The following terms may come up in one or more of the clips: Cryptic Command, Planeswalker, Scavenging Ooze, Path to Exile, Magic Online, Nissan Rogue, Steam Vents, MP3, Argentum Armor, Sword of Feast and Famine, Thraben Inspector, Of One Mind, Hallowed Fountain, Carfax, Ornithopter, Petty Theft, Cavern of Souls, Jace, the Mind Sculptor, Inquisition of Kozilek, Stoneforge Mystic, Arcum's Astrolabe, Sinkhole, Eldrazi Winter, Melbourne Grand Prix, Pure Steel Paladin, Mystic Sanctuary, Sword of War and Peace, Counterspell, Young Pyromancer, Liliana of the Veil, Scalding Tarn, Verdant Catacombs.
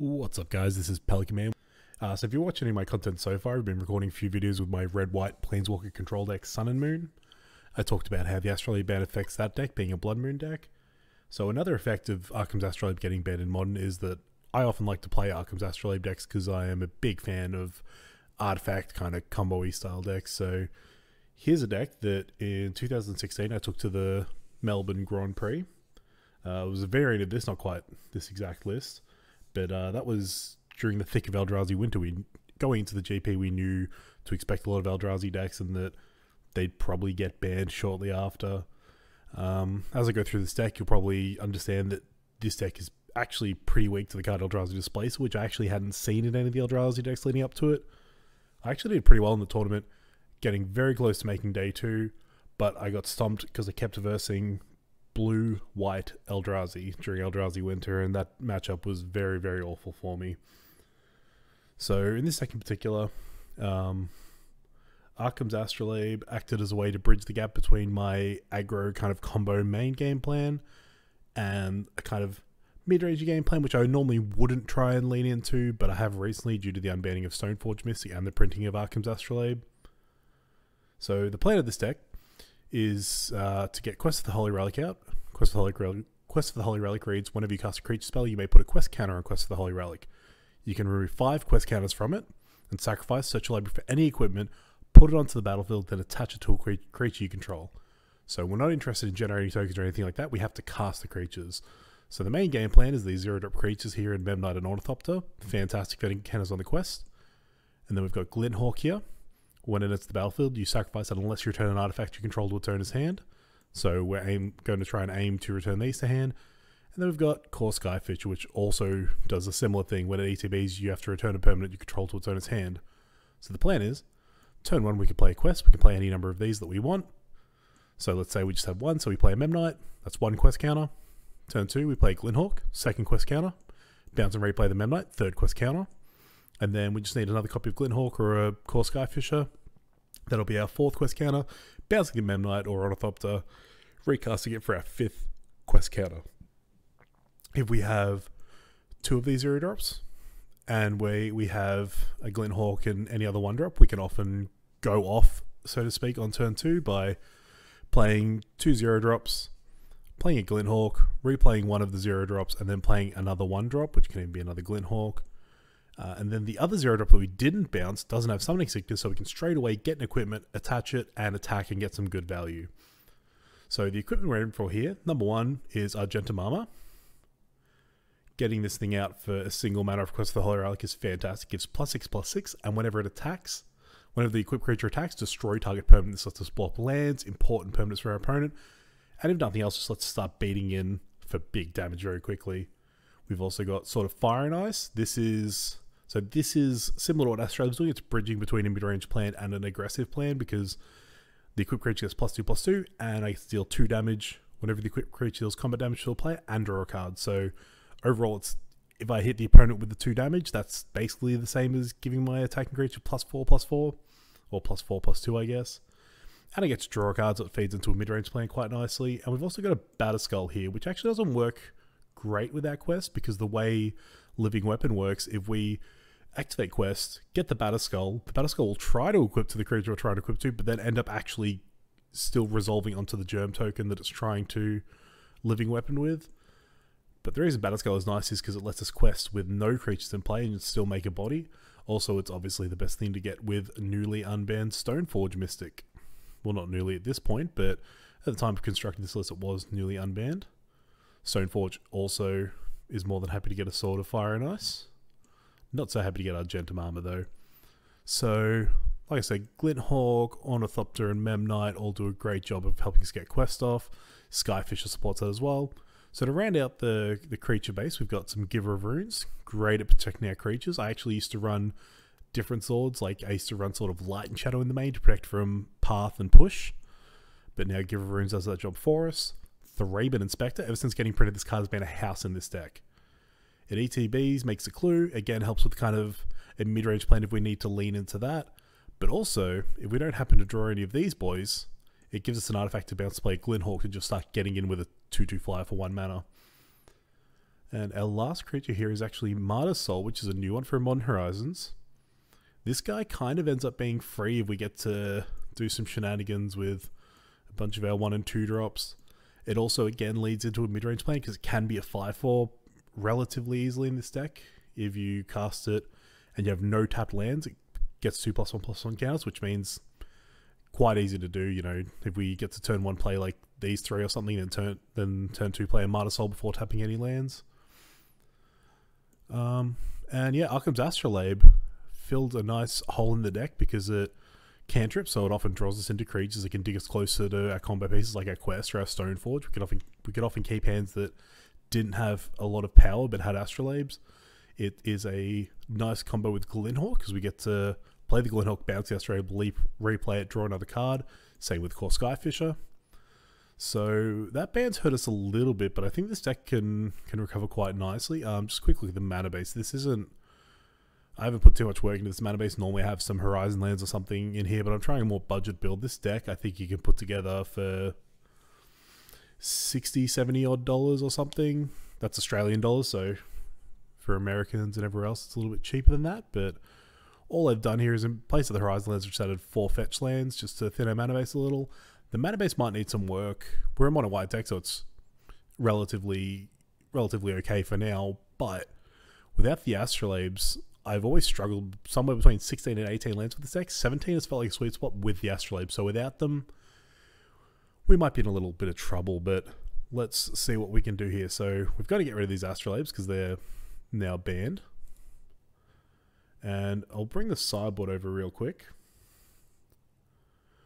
What's up guys, this is Pelican. So if you're watching any of my content so far, I've been recording a few videos with my red-white Planeswalker control deck Sun and Moon. I talked about how the Astrolabe ban affects that deck being a Blood Moon deck. So another effect of Archum's Astrolabe getting banned in Modern is that I often like to play Archum's Astrolabe decks because I am a big fan of artifact kind of combo-y style decks. So here's a deck that in 2016 I took to the Melbourne Grand Prix. It was a variant of this, not quite this exact list. But that was during the thick of Eldrazi winter. Going into the GP, we knew to expect a lot of Eldrazi decks and that they'd probably get banned shortly after. As I go through this deck, you'll probably understand that this deck is actually pretty weak to the card Eldrazi Displacer, which I actually hadn't seen in any of the Eldrazi decks leading up to it. I actually did pretty well in the tournament, getting very close to making day two, but I got stomped because I kept versing blue-white Eldrazi during Eldrazi Winter, and that matchup was very, very awful for me. So in this deck in particular, Archum's Astrolabe acted as a way to bridge the gap between my aggro kind of combo main game plan and a kind of mid-range game plan, which I normally wouldn't try and lean into, but I have recently due to the unbanning of Stoneforge Mystic and the printing of Archum's Astrolabe. So the plan of this deck is to get Quest of the Holy Relic out. Quest of the Holy Relic reads, whenever you cast a creature spell, you may put a quest counter on Quest of the Holy Relic. You can remove 5 quest counters from it and sacrifice, search your library for any equipment, put it onto the battlefield, then attach it to a creature you control. So we're not interested in generating tokens or anything like that. We have to cast the creatures. So the main game plan is these 0-drop creatures here in Memnite and Ornithopter. Fantastic vetting counters on the quest. And then we've got Glint Hawk here. When it hits the battlefield, you sacrifice it unless you return an artifact you control to its owner's hand. So we're going to try and aim to return these to hand. And then we've got Core Skyfisher, which also does a similar thing. When it ETBs, you have to return a permanent you control to its owner's hand. So the plan is, turn one, we can play a quest. We can play any number of these that we want. So let's say we just have one, so we play a Memnite. That's one quest counter. Turn two, we play Glint Hawk. Second quest counter. Bounce and replay the Memnite. Third quest counter. And then we just need another copy of Glint Hawk or a Core Skyfisher. That'll be our fourth quest counter, bouncing a Memnite or Ornithopter, recasting it for our fifth quest counter. If we have two of these 0-drops, and we have a Glint Hawk and any other 1-drop, we can often go off, so to speak, on turn 2 by playing two 0-drops, playing a Glint Hawk, replaying one of the 0-drops, and then playing another 1-drop, which can even be another Glint Hawk. And then the other 0-drop that we didn't bounce doesn't have summoning sickness, so we can straight away get an equipment, attach it, and attack and get some good value. So the equipment we're in for here, number one is Argentum Armor. Getting this thing out for a single mana of Quest of the Holy Relic is fantastic. It gives +6/+6, and whenever it attacks, whenever the equipped creature attacks, destroy target permanent. This lets us block lands, important permanents for our opponent, and if nothing else, just lets us start beating in for big damage very quickly. We've also got Sword of Fire and Ice. This is similar to what Astrolabe's doing. It's bridging between a mid-range plan and an aggressive plan because the equipped creature gets +2/+2, and I deal 2 damage whenever the equipped creature deals combat damage to a player and draw a card. So overall, it's if I hit the opponent with the 2 damage, that's basically the same as giving my attacking creature +4/+4, or +4/+2, I guess. And I get to draw cards, so it feeds into a mid-range plan quite nicely. And we've also got a Batterskull here, which actually doesn't work great with our quest because the way Living Weapon works, if we activate quest, get the Batterskull will try to equip to the creature we're trying to equip to, but then end up actually still resolving onto the germ token that it's trying to Living Weapon with. But the reason Batterskull is nice is because it lets us quest with no creatures in play and still make a body. Also, it's obviously the best thing to get with newly unbanned Stoneforge Mystic. Well, not newly at this point, but at the time of constructing this list, it was newly unbanned. Stoneforge also is more than happy to get a Sword of Fire and Ice. Not so happy to get Argentum Armor, though. So, like I said, Glint Hawk, Ornithopter, and Memnite all do a great job of helping us get quest off. Skyfisher supports that as well. So to round out the creature base, we've got some Giver of Runes. Great at protecting our creatures. I actually used to run different swords. Like, I used to run sort of Light and Shadow in the main to protect from Path and Push. But now Giver of Runes does that job for us. Thraben Inspector. Ever since getting printed, this card has been a house in this deck. It ETBs, makes a clue. Again, helps with kind of a mid-range plan if we need to lean into that. But also, if we don't happen to draw any of these boys, it gives us an artifact to bounce to play Glint Hawk and just start getting in with a 2/2 flyer for 1 mana. And our last creature here is actually Martyr's Soul, which is a new one for Modern Horizons. This guy kind of ends up being free if we get to do some shenanigans with a bunch of our 1 and 2 drops. It also again leads into a mid-range plan because it can be a 5-4 relatively easily in this deck. If you cast it and you have no tapped lands, it gets 2 +1/+1 counters, which means quite easy to do. You know, if we get to turn 1 play like these 3 or something, and turn 2 play a Martyr's Soul before tapping any lands. And yeah, Arcum's Astrolabe filled a nice hole in the deck because it cantrips, so it often draws us into creatures that can dig us closer to our combo pieces like our Quest or our Stoneforge. We could often keep hands that didn't have a lot of power but had Astrolabes. It is a nice combo with Glint Hawk because we get to play the Glint Hawk, bounce the Astrolabe, leap, replay it, draw another card. Same with Core Skyfisher. So that ban's hurt us a little bit, but I think this deck can recover quite nicely. Just quickly, the mana base. This isn't... I haven't put too much work into this mana base. Normally I have some Horizon lands or something in here, but I'm trying a more budget build. This deck I think you can put together for $60–70 odd or something. That's Australian dollars, so for Americans and everywhere else it's a little bit cheaper than that. But all I've done here is in place of the Horizon lands, I've just added 4 fetch lands just to thin our mana base a little. The mana base might need some work. We're a mono white deck, so it's relatively okay for now, but without the Astrolabes, I've always struggled somewhere between 16 and 18 lands with this deck. 17 has felt like a sweet spot with the Astrolabe, so without them, we might be in a little bit of trouble, but let's see what we can do here. So we've got to get rid of these Astrolabes because they're now banned. And I'll bring the sideboard over real quick.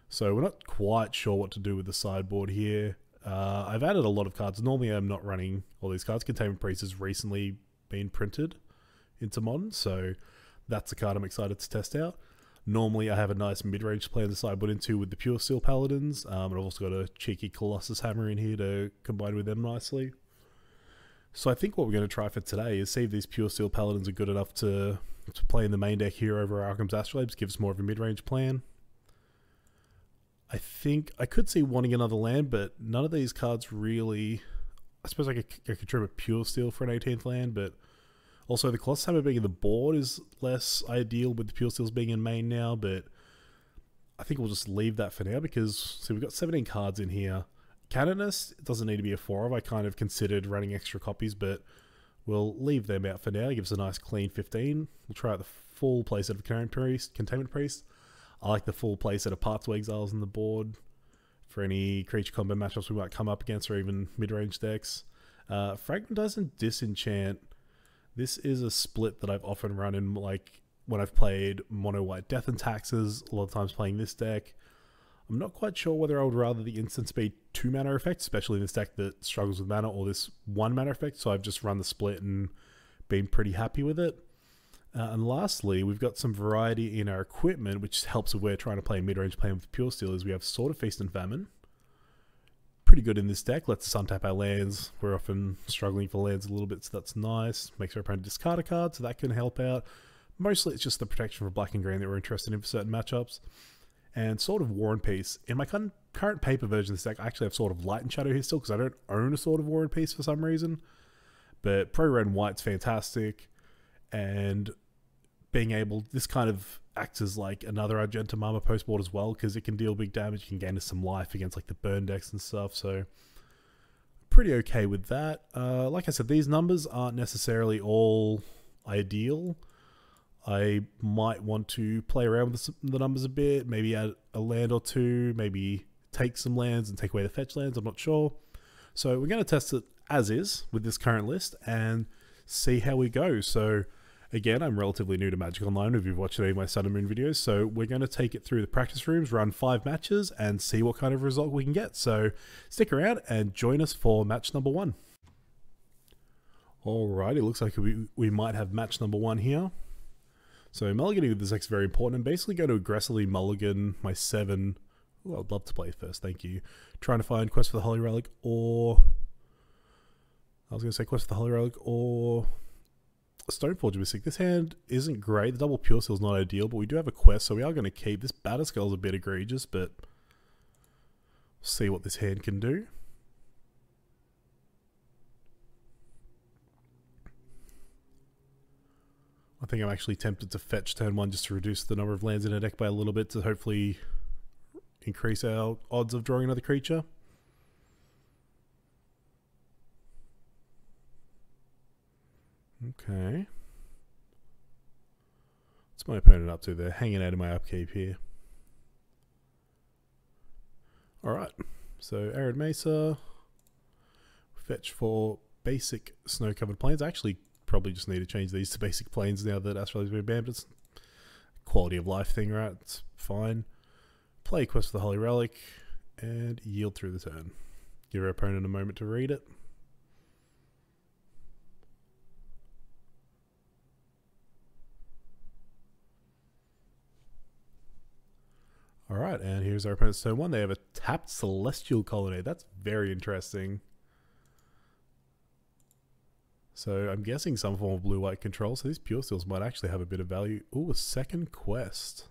So we're not quite sure what to do with the sideboard here. I've added a lot of cards. Normally I'm not running all these cards. Containment Priest has recently been printed into Modern, so that's a card I'm excited to test out. Normally I have a nice mid-range plan to sideboard into with the Pure Steel Paladins, and I've also got a cheeky Colossus Hammer in here to combine with them nicely. So I think what we're going to try for today is see if these Pure Steel Paladins are good enough to play in the main deck here over Arcum's Astrolabes, give us more of a mid-range plan. I think I could see wanting another land, but none of these cards really... I suppose I could trim a Pure Steel for an 18th land, but also, the Colossus Hammer being in the board is less ideal with the Pure Steels being in main now, but I think we'll just leave that for now because, see, we've got 17 cards in here. Canonist doesn't need to be a 4-of. I kind of considered running extra copies, but we'll leave them out for now. It gives us a nice clean 15. We'll try out the full playset of Containment Priest. I like the full playset of Path to Exile in the board for any creature combo matchups we might come up against or even mid-range decks. Fragmentize and Disenchant. This is a split that I've often run in, like, when I've played mono-white Death and Taxes, a lot of times playing this deck. I'm not quite sure whether I would rather the instance be 2 mana effect, especially in this deck that struggles with mana, or this 1 mana effect, so I've just run the split and been pretty happy with it. And lastly, we've got some variety in our equipment, which helps if we're trying to play mid-range playing with Pure Steel, is we have Sword of Feast and Famine. Pretty good in this deck, lets us untap our lands. We're often struggling for lands a little bit, so that's nice. Makes our opponent discard a card, so that can help out. Mostly it's just the protection for black and green that we're interested in for certain matchups. And Sword of War and Peace. In my current paper version of this deck, I actually have Sword of Light and Shadow here still, because I don't own a Sword of War and Peace for some reason. But pro-red and white's fantastic, and this kind of acts as like another Argentum Armor post-board as well, because it can deal big damage, you can gain us some life against like the burn decks and stuff, so pretty okay with that. Like I said, these numbers aren't necessarily all ideal. I might want to play around with the numbers a bit, maybe add a land or two, maybe take some lands and take away the fetch lands, I'm not sure. So we're going to test it as is with this current list and see how we go. So again, I'm relatively new to Magic Online if you've watched any of my Sun and Moon videos, so we're going to take it through the practice rooms, run 5 matches, and see what kind of result we can get. So stick around and join us for match number 1. Alright, it looks like we might have match number 1 here. So mulliganing with this deck is very important. I'm basically going to aggressively mulligan my 7. Ooh, I'd love to play first, thank you. Trying to find Quest for the Holy Relic or... I was going to say Quest for the Holy Relic or... Stoneforge Mystic. This hand isn't great. The double Pure Steel is not ideal, but we do have a Quest, so we are going to keep this. Batterskull is a bit egregious, but we'll see what this hand can do. I think I'm actually tempted to fetch turn one just to reduce the number of lands in our deck by a little bit to hopefully increase our odds of drawing another creature. Okay. What's my opponent up to? They're hanging out in my upkeep here. Alright, so Arid Mesa, fetch for basic snow-covered plains. I actually probably just need to change these to basic plains now that Astrolabe's been banned, but it's a quality of life thing, right? It's fine. Play Quest of the Holy Relic, and yield through the turn. Give your opponent a moment to read it. Alright, and here's our opponent's turn one. They have a tapped Celestial Colony. That's very interesting. So I'm guessing some form of blue-white control, so these Pure Steels might actually have a bit of value. Ooh, a second quest.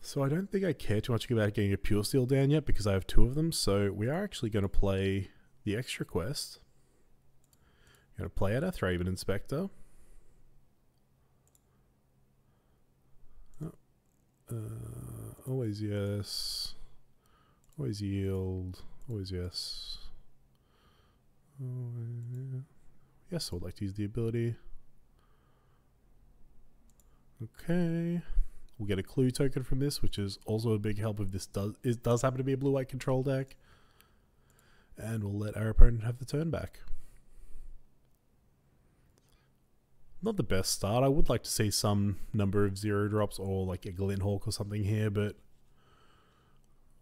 So I don't think I care too much about getting a Pure Steel down yet because I have two of them, so we are actually going to play the extra quest. I'm going to play out our Thraben Inspector. Always yes, always yield, always yes. Yes, I would like to use the ability. Okay, we'll get a clue token from this, which is also a big help if this does happen to be a blue-white control deck. And we'll let our opponent have the turn back. Not the best start. I would like to see some number of zero drops or like a Glint Hawk or something here, but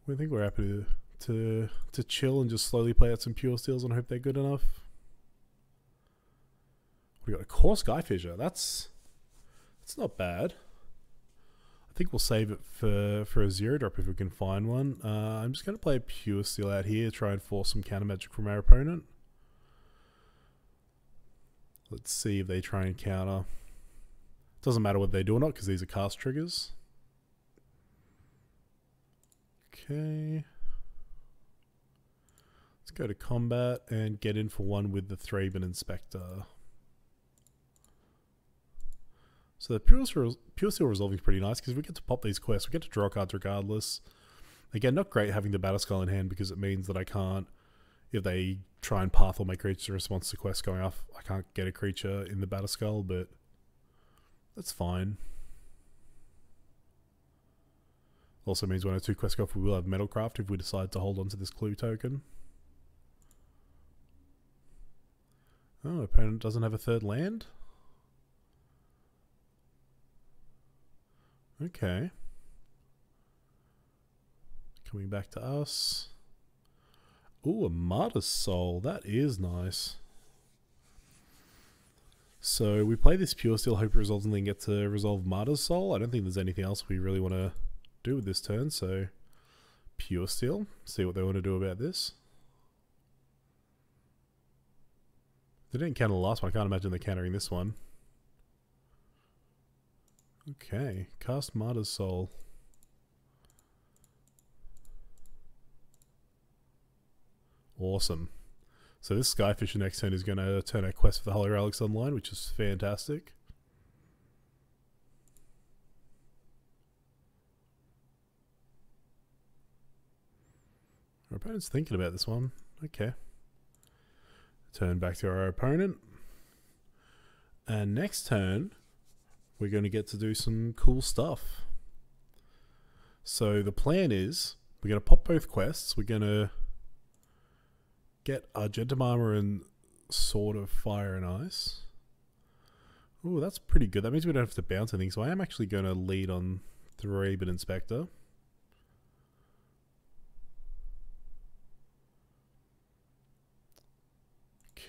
we think we're happy to chill and just slowly play out some Pure Steels and hope they're good enough. We got a Core Skyfisher. That's not bad. I think we'll save it for a zero drop if we can find one. I'm just going to play a Pure Steel out here, try and force some counter magic from our opponent. Let's see if they try and counter. Doesn't matter what they do or not because these are cast triggers. Okay. Let's go to combat and get in for one with the Thraben Inspector. So the Pure Steel resolving is pretty nice because we get to pop these quests. We get to draw cards regardless. Again, not great having the Batterskull in hand because it means that I can't, if they try and path all my creatures in response to quests going off, I can't get a creature in the Batterskull, but that's fine. Also means when our two quests go off, we will have Metalcraft if we decide to hold on to this clue token. Oh, opponent doesn't have a third land? Okay. Coming back to us. Ooh, a Martyr's Soul. That is nice. So we play this Pure Steel, hope it resolves, and then get to resolve Martyr's Soul. I don't think there's anything else we really want to do with this turn, so Pure Steel. See what they want to do about this. They didn't counter the last one. I can't imagine they're countering this one. Okay, cast Martyr's Soul. Awesome. So this Skyfisher next turn is going to turn our Quest for the Holy Relics online, which is fantastic. Our opponent's thinking about this one. Okay. Turn back to our opponent. And next turn, we're going to get to do some cool stuff. So the plan is, we're going to pop both quests. We're going to get Argentum Armor and Sword of Fire and Ice. Ooh, that's pretty good. That means we don't have to bounce anything, so I am actually going to lead on Thraben Inspector.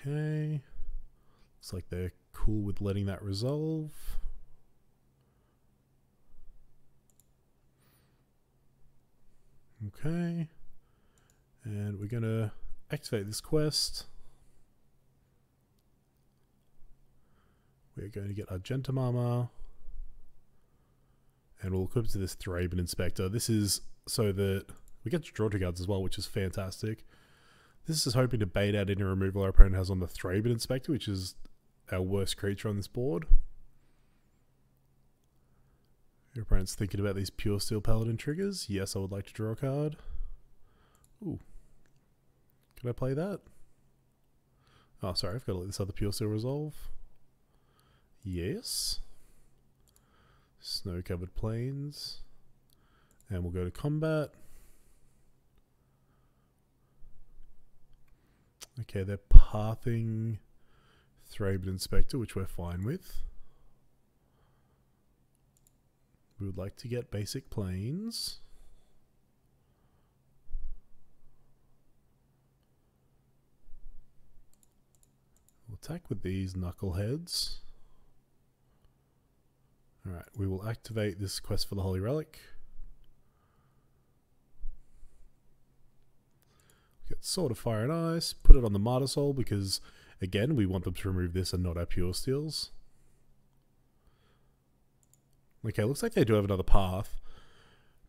Okay. Looks like they're cool with letting that resolve. Okay. And we're going to activate this quest. We're going to get Argentum Armor, and we'll equip to this Thraben Inspector. This is so that we get to draw two cards as well, which is fantastic. This is hoping to bait out any removal our opponent has on the Thraben Inspector, which is our worst creature on this board. Your opponent's thinking about these Pure Steel Paladin triggers. Yes, I would like to draw a card. Ooh. Can I play that? Oh, sorry, I've got to let this other Pure Steel resolve. Yes. Snow-covered plains. And we'll go to combat. Okay, they're pathing Thraben Inspector, which we're fine with. We would like to get basic plains. We'll attack with these knuckleheads. Alright, we will activate this Quest for the Holy Relic. Get Sword of Fire and Ice, put it on the Martyr's Soul because, again, we want them to remove this and not our Pure Steels. Okay, looks like they do have another path,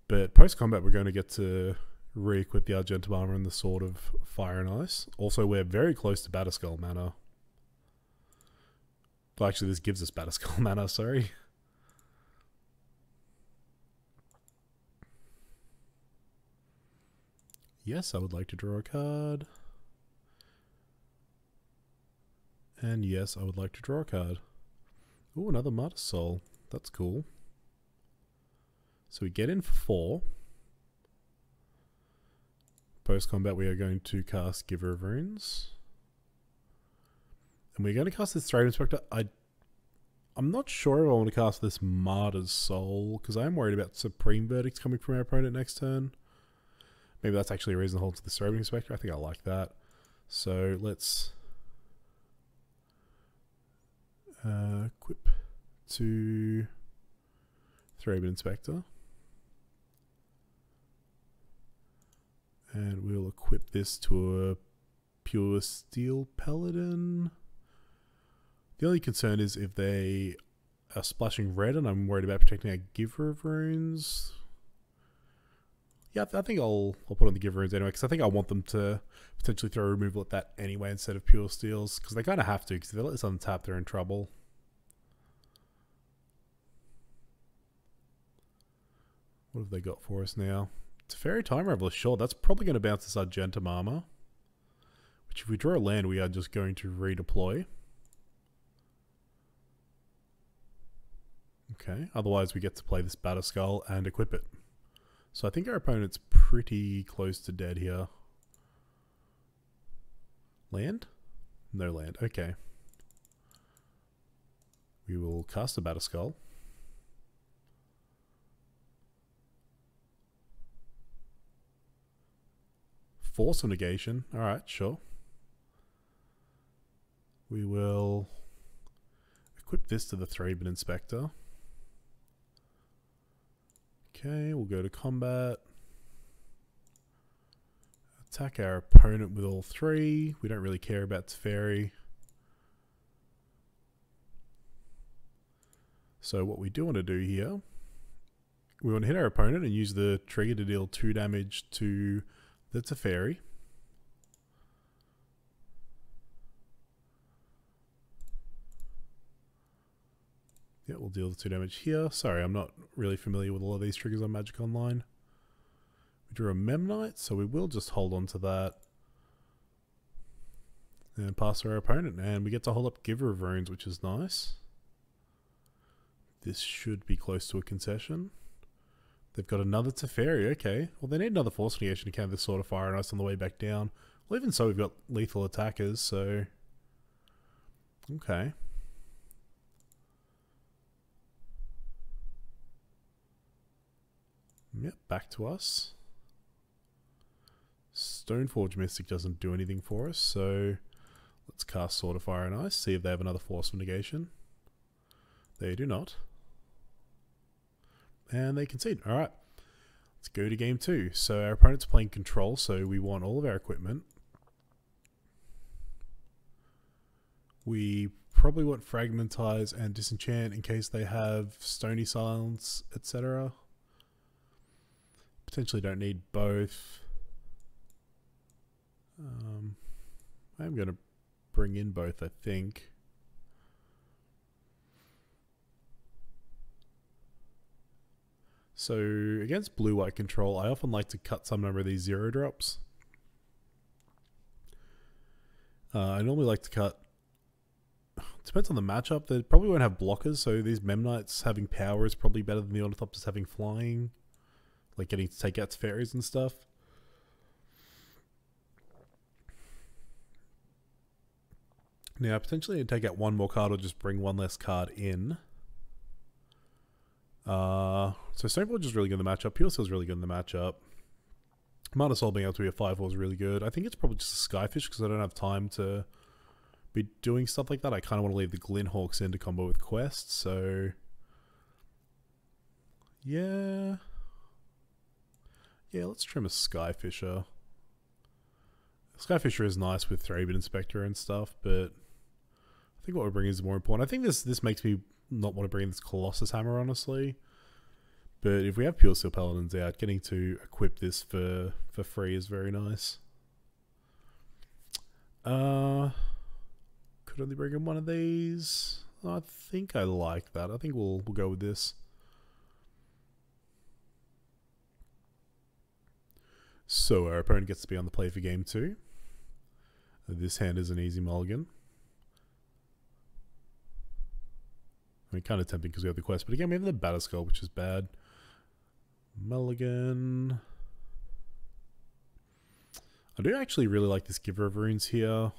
but post-combat we're going to get to re-equip the Argentum Armor and the Sword of Fire and Ice. Also, we're very close to Batterskull mana. Well, actually, this gives us Batterskull mana, sorry. Yes, I would like to draw a card. And yes, I would like to draw a card. Ooh, another Martyr's Soul. That's cool. So we get in for 4. Post-combat, we are going to cast Giver of Runes. And we're going to cast this Thraben Inspector. I'm not sure if I want to cast this Martyr's Soul, because I'm worried about Supreme Verdicts coming from our opponent next turn. Maybe that's actually a reason to hold to the Thraben Inspector. I think I like that. So let's equip to Thraben Inspector. And we'll equip this to a Pure Steel Paladin. The only concern is if they are splashing red, and I'm worried about protecting our Giver of Runes. Yeah, I think I'll put on the Giver of Runes anyway, because I think I want them to potentially throw removal at that anyway instead of Pure Steels, because they kind of have to, because if they let this untap, they're in trouble. What have they got for us now? Teferi Time Raveler, sure, that's probably going to bounce this Argentum Armor, which if we draw a land, we are just going to redeploy. Okay, otherwise we get to play this Batterskull and equip it. So I think our opponent's pretty close to dead here. Land? No land. Okay. We will cast a Batterskull. Force of Negation. Alright, sure. We will equip this to the Thraben Inspector. Okay, we'll go to combat. Attack our opponent with all 3. We don't really care about Teferi. So what we do want to do here, we want to hit our opponent and use the trigger to deal 2 damage to the Teferi. Yeah, we'll deal the 2 damage here. Sorry, I'm not really familiar with all of these triggers on Magic Online. We drew a Memnite, so we will just hold on to that. And pass to our opponent, and we get to hold up Giver of Runes, which is nice. This should be close to a concession. They've got another Teferi, okay. Well, they need another Force Negation to counter this Sword of Fire and Ice on the way back down. Well, even so, we've got lethal attackers, so... Okay. Yep, back to us. Stoneforge Mystic doesn't do anything for us, so let's cast Sword of Fire and Ice, see if they have another Force of Negation. They do not. And they concede. Alright, let's go to game 2. So our opponent's playing Control, so we want all of our equipment. We probably want Fragmentize and Disenchant in case they have Stony Silence, etc. Potentially don't need both. I'm going to bring in both, I think. So against blue-white control, I often like to cut some number of these zero drops. I normally like to cut... Depends on the matchup. They probably won't have blockers, so these Memnites having power is probably better than the Ornithopters having flying. Like getting to take out to fairies and stuff. Now, potentially I'd take out one more card or just bring one less card in. So Stoneforge is really good in the matchup. Pure Steel is really good in the matchup. Martyr's Soul being able to be a 5-4 is really good. I think it's probably just a Skyfish because I don't have time to be doing stuff like that. I kind of want to leave the Glint Hawks in to combo with Quest, so... Yeah... Yeah, let's trim a Skyfisher. Skyfisher is nice with Thraben Inspector and stuff, but... I think what we're bringing is more important. I think this makes me not want to bring in this Colossus Hammer, honestly. But if we have Pure Steel Paladins out, getting to equip this for free is very nice. Could only bring in one of these. I think I like that. I think we'll go with this. So our opponent gets to be on the play for game two. This hand is an easy mulligan. I mean, kind of tempting because we have the quest, but again we have the Batterskull, which is bad. Mulligan. I do actually really like this Giver of Runes here.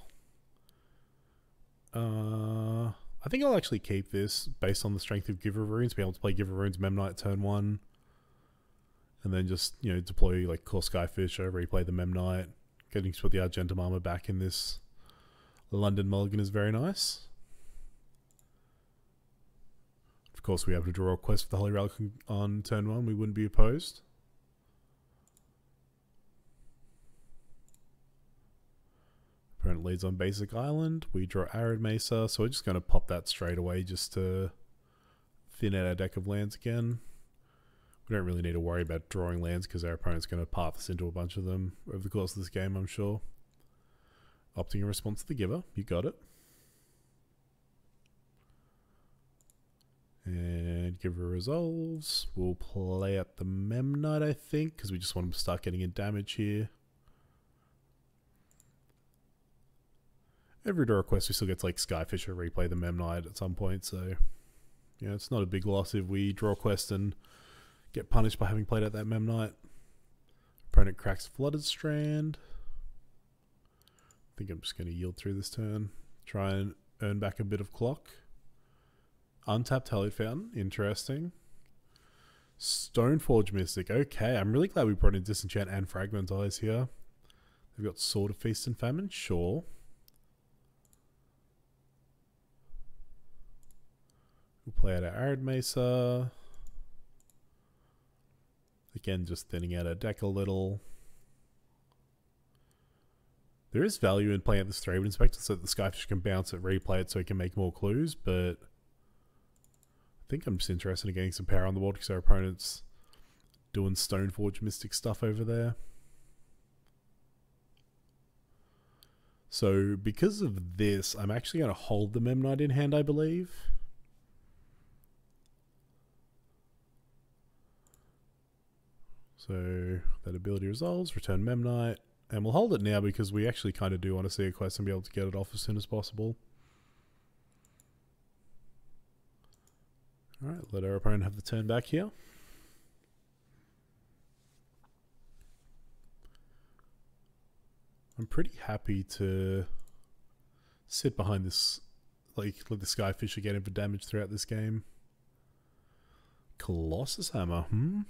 I think I'll actually keep this based on the strength of Giver of Runes, be able to play Giver of Runes, Memnite turn one, and then just, you know, deploy like Core Skyfisher, replay the Memnite, getting to put the Argentum Armor back in this London mulligan is very nice. Of course, we have to draw a Quest for the Holy Relic on turn one, we wouldn't be opposed. Opponent leads on Basic Island, we draw Arid Mesa, so we're just going to pop that straight away just to thin out our deck of lands again. We don't really need to worry about drawing lands because our opponent's going to path us into a bunch of them over the course of this game, I'm sure. Opting in response to the Giver, you got it. And Giver resolves. We'll play out the Memnite, I think, because we just want him to start getting in damage here. Every draw request, we still get to, like, Skyfisher replay the Memnite at some point, so... You know, it's not a big loss if we draw a quest and get punished by having played out that Memnite. Opponent cracks Flooded Strand. I think I'm just going to yield through this turn. Try and earn back a bit of clock. Untapped Hallowed Fountain, interesting. Stoneforge Mystic, okay. I'm really glad we brought in Disenchant and Fragmentize here. We've got Sword of Feast and Famine, sure. We'll play out our Arid Mesa. Again, just thinning out our deck a little. There is value in playing out this Thraben Inspector so that the Skyfish can bounce it, replay it so it can make more clues, but... I think I'm just interested in getting some power on the board because our opponent's doing Stoneforge Mystic stuff over there. So because of this, I'm actually going to hold the Memnite in hand, I believe. So that ability resolves, return Memnite, and we'll hold it now because we actually kind of do want to see a quest and be able to get it off as soon as possible. Alright, let our opponent have the turn back here. I'm pretty happy to sit behind this, like, let the Skyfisher get in for damage throughout this game. Colossus Hammer, Well,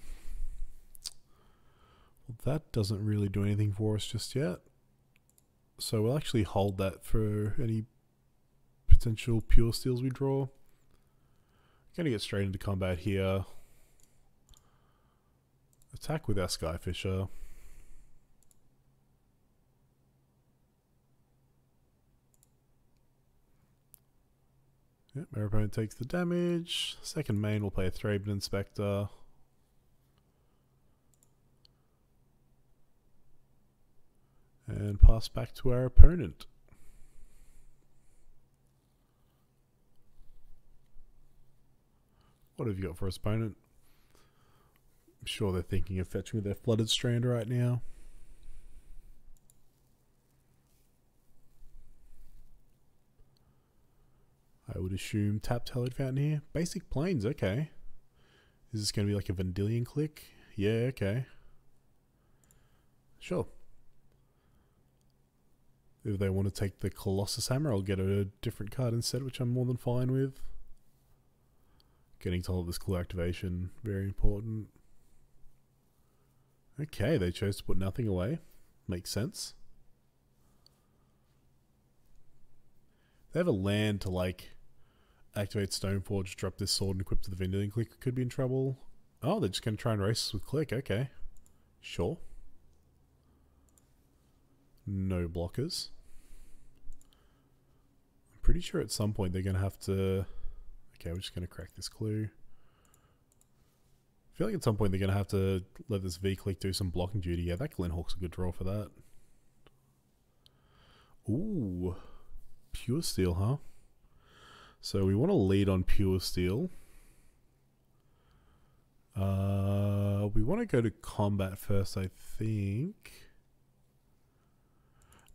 that doesn't really do anything for us just yet. So we'll actually hold that for any potential Pure Steels we draw. Gonna get straight into combat here. Attack with our Skyfisher. Yep, our opponent takes the damage. Second main, we'll play a Thraben Inspector. And and pass back to our opponent. What have you got for us, opponent? I'm sure they're thinking of fetching with their Flooded Strand right now. I would assume tapped Hallowed Fountain here. Basic Plains, okay. Is this going to be like a Vendilion click? Yeah, okay. Sure. If they want to take the Colossus Hammer, I'll get a different card instead, which I'm more than fine with. Getting told of this clue activation, very important. Okay, they chose to put nothing away. Makes sense. They have a land to like activate Stoneforge, drop this sword and equip to the Vendilion click, could be in trouble. Oh, they're just going to try and race with click, okay. Sure. No blockers. I'm pretty sure at some point they're going to have to... Okay, we're just going to crack this clue. I feel like at some point they're going to have to let this V-click do some blocking duty. Yeah, that Glint Hawk's a good draw for that. Ooh. Pure Steel, huh? So we want to lead on Pure Steel. We want to go to combat first, I think.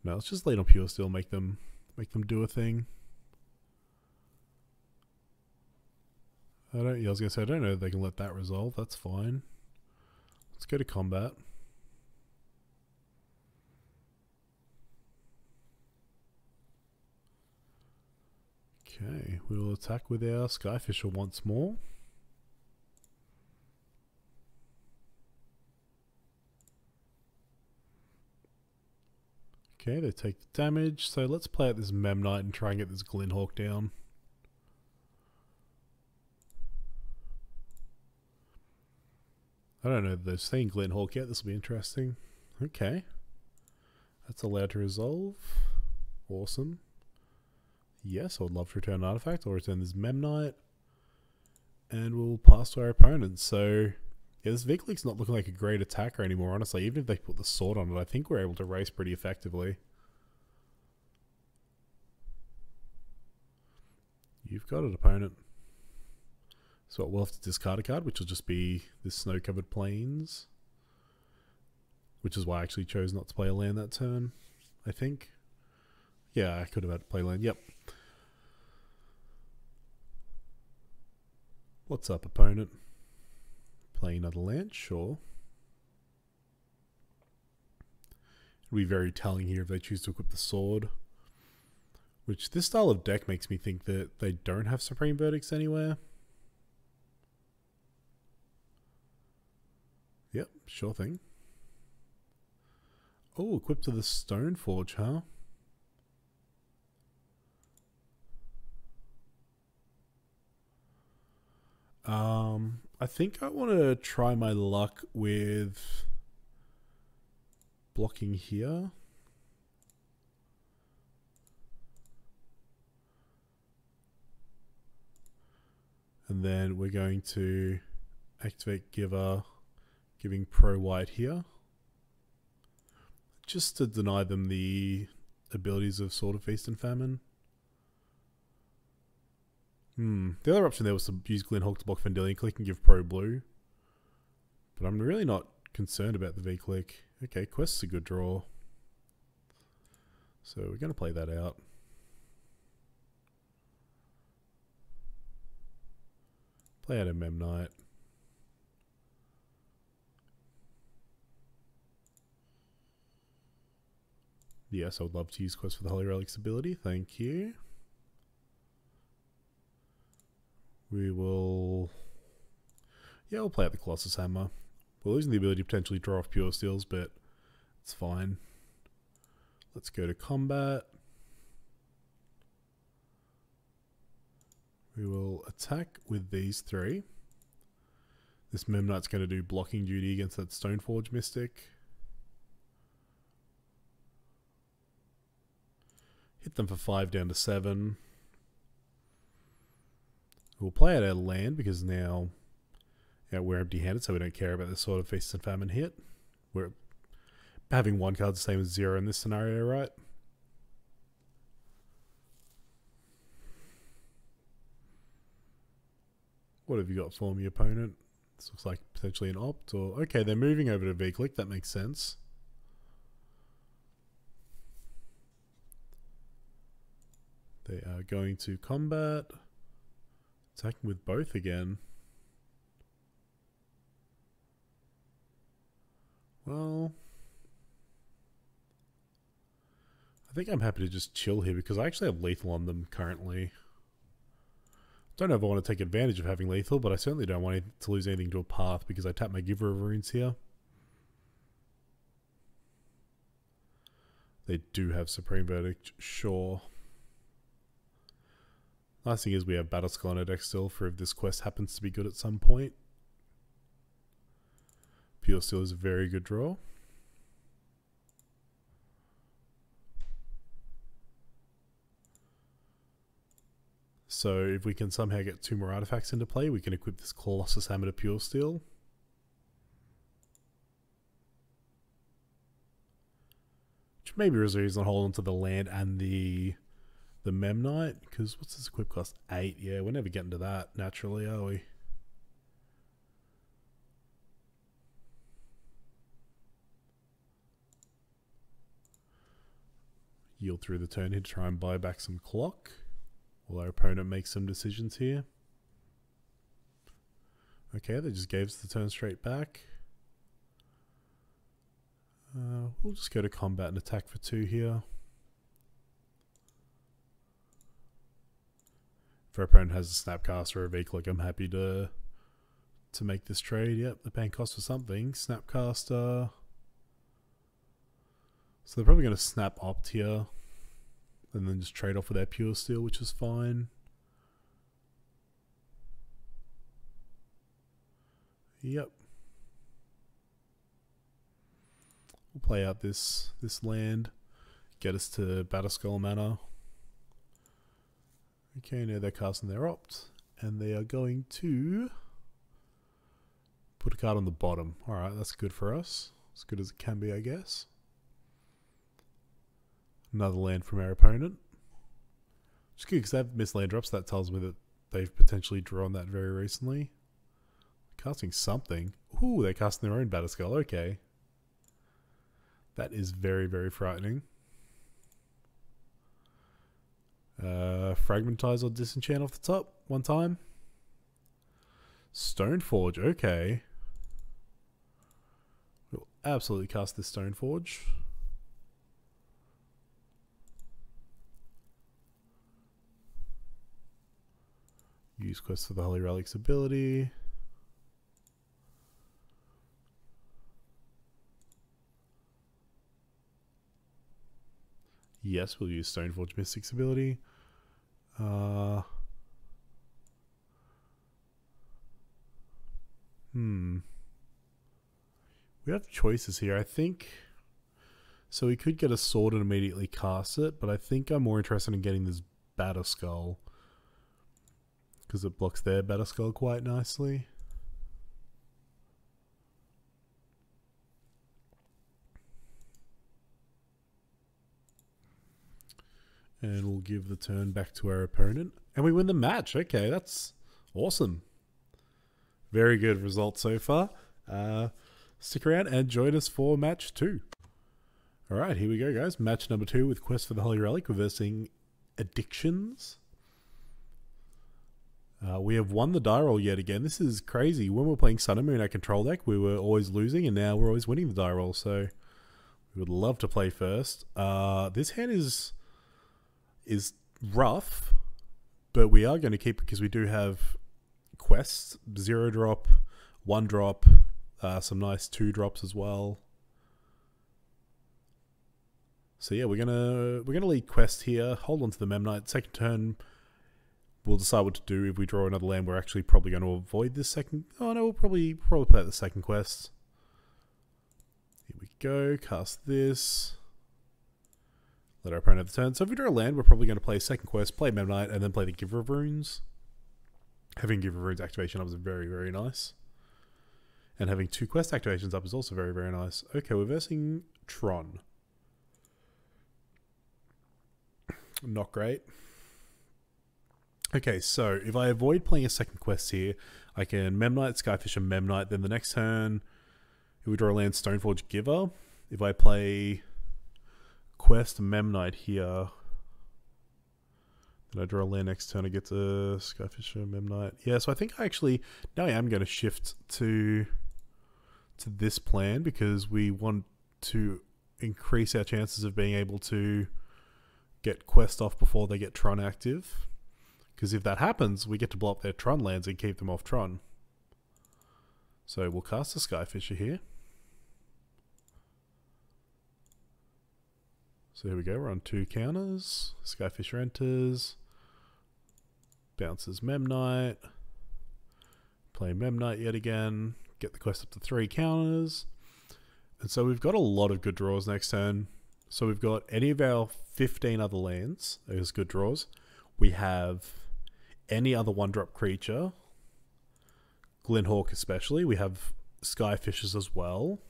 No, let's just lead on Pure Steel, make them do a thing. Yeah, I was gonna say I don't know if they can let that resolve, that's fine. Let's go to combat. Okay, we'll attack with our Skyfisher once more. Okay, they take the damage, so let's play out this Memnite and try and get this Glint Hawk down. I don't know if they've seen Glint Hawk yet, this will be interesting. Okay. That's allowed to resolve. Awesome. Yes, I would love to return an artifact. I'll return this Memnite. And we'll pass to our opponent. So, yeah, this V-Click's not looking like a great attacker anymore, honestly. Even if they put the sword on it, I think we're able to race pretty effectively. You've got it, opponent. So we'll have to discard a card, which will just be this Snow-Covered Plains. Which is why I actually chose not to play a land that turn, I think. Yeah, I could have had to play land, yep. What's up, opponent? Play another land, sure. It'll be very telling here if they choose to equip the sword. Which, this style of deck makes me think that they don't have Supreme Verdicts anywhere. Yep, sure thing. Oh, equipped to the Stoneforge, huh? I think I want to try my luck with blocking here. And then we're going to activate Giver, giving Pro White here. Just to deny them the abilities of Sword of Feast and Famine. The other option there was to use Glint Hawk to block Vendilion click and give Pro Blue. But I'm really not concerned about the V-click. Okay, Quest's a good draw. So we're going to play that out. Play out a Memnite. Yes, I would love to use Quest for the Holy Relic's ability. Thank you. We will... Yeah, we'll play out the Colossus Hammer. We're losing the ability to potentially draw off Pure Steels, but it's fine. Let's go to combat. We will attack with these three. This Memnite's going to do blocking duty against that Stoneforge Mystic. Hit them for 5 down to 7. We'll play out our land because now we're empty-handed, so we don't care about the Sword of Feast and Famine hit. We're having one card's the same as zero in this scenario, right? What have you got for me, opponent? This looks like potentially an opt, or... Okay, they're moving over to V-Click, that makes sense. They are going to combat. Attacking with both again. Well... I think I'm happy to just chill here, because I actually have lethal on them currently. Don't know if I want to take advantage of having lethal, but I certainly don't want to lose anything to a path because I tap my Giver of Runes here. They do have Supreme Verdict, sure. Last thing is we have Batterskull on our deck still for if this quest happens to be good at some point. Pure Steel is a very good draw. So if we can somehow get two more artifacts into play, we can equip this Colossus Hammer to Pure Steel. Which maybe reserves on holding to the land and the Memnite, because what's this equip cost? 8, yeah, we're never getting to that naturally, are we? Yield through the turn here to try and buy back some clock. Will our opponent make some decisions here? Okay, they just gave us the turn straight back. We'll just go to combat and attack for 2 here. If our opponent has a Snapcaster or a V-Click, I'm happy to make this trade. Yep, they're paying cost for something. Snapcaster. So they're probably going to snap opt here. And then just trade off with their Pure Steel, which is fine. Yep. We'll play out this land. Get us to Batterskull Manor. Okay, now they're casting their opt. And they are going to put a card on the bottom. Alright, that's good for us. As good as it can be, I guess. Another land from our opponent. Just good because they have missed land drops. That tells me that they've potentially drawn that very recently. Casting something. Ooh, they're casting their own Batterskull. Okay. That is very, very frightening. Fragmentize or Disenchant off the top one time. Stoneforge. Okay. We'll absolutely cast this Stoneforge. Use Quest for the Holy Relic's ability. Yes, we'll use Stoneforge Mystic's ability. We have choices here, I think. So we could get a sword and immediately cast it, but I think I'm more interested in getting this Batterskull, because it blocks their Batterskull quite nicely. And we'll give the turn back to our opponent. And we win the match. Okay, that's awesome. Very good result so far. Stick around and join us for match 2. Alright, here we go guys. Match number 2 with Quest for the Holy Relic, reversing Addictions. We have won the die roll yet again. This is crazy. When we were playing Sun and Moon, our control deck, we were always losing, and now we're always winning the die roll, so we would love to play first. This hand is rough, but we are going to keep it because we do have quests. 0-drop, 1-drop, some nice 2-drops as well. So yeah, we're gonna lead quest here, hold on to the Memnite. Second turn, we'll decide what to do. If we draw another land, we're actually probably going to avoid this second... Oh no, we'll probably play out the second quest. Here we go, cast this. Let our opponent have the turn. So if we draw a land, we're probably going to play second quest, play Memnite, and then play the Giver of Runes. Having Giver of Runes activation up is very, very nice. And having 2 quest activations up is also very, very nice. Okay, we're versing Tron. Not great. Okay, so if I avoid playing a second quest here, I can Memnite, Skyfisher, Memnite. Then the next turn, if we draw a land, Stoneforge Giver. If I play quest Memnite here, then I draw a land next turn, I get to Skyfisher, Memnite. Yeah, so I think I actually, now I am going to shift to this plan because we want to increase our chances of being able to get quest off before they get Tron active. Because if that happens, we get to blow up their Tron lands and keep them off Tron. So we'll cast a Skyfisher here. So here we go, we're on two counters. Skyfisher enters. Bounces Memnite. Play Memnite yet again. Get the quest up to three counters. And so we've got a lot of good draws next turn. So we've got any of our 15 other lands as good draws. We have any other one-drop creature, Glint Hawk especially. We have Skyfishers as well.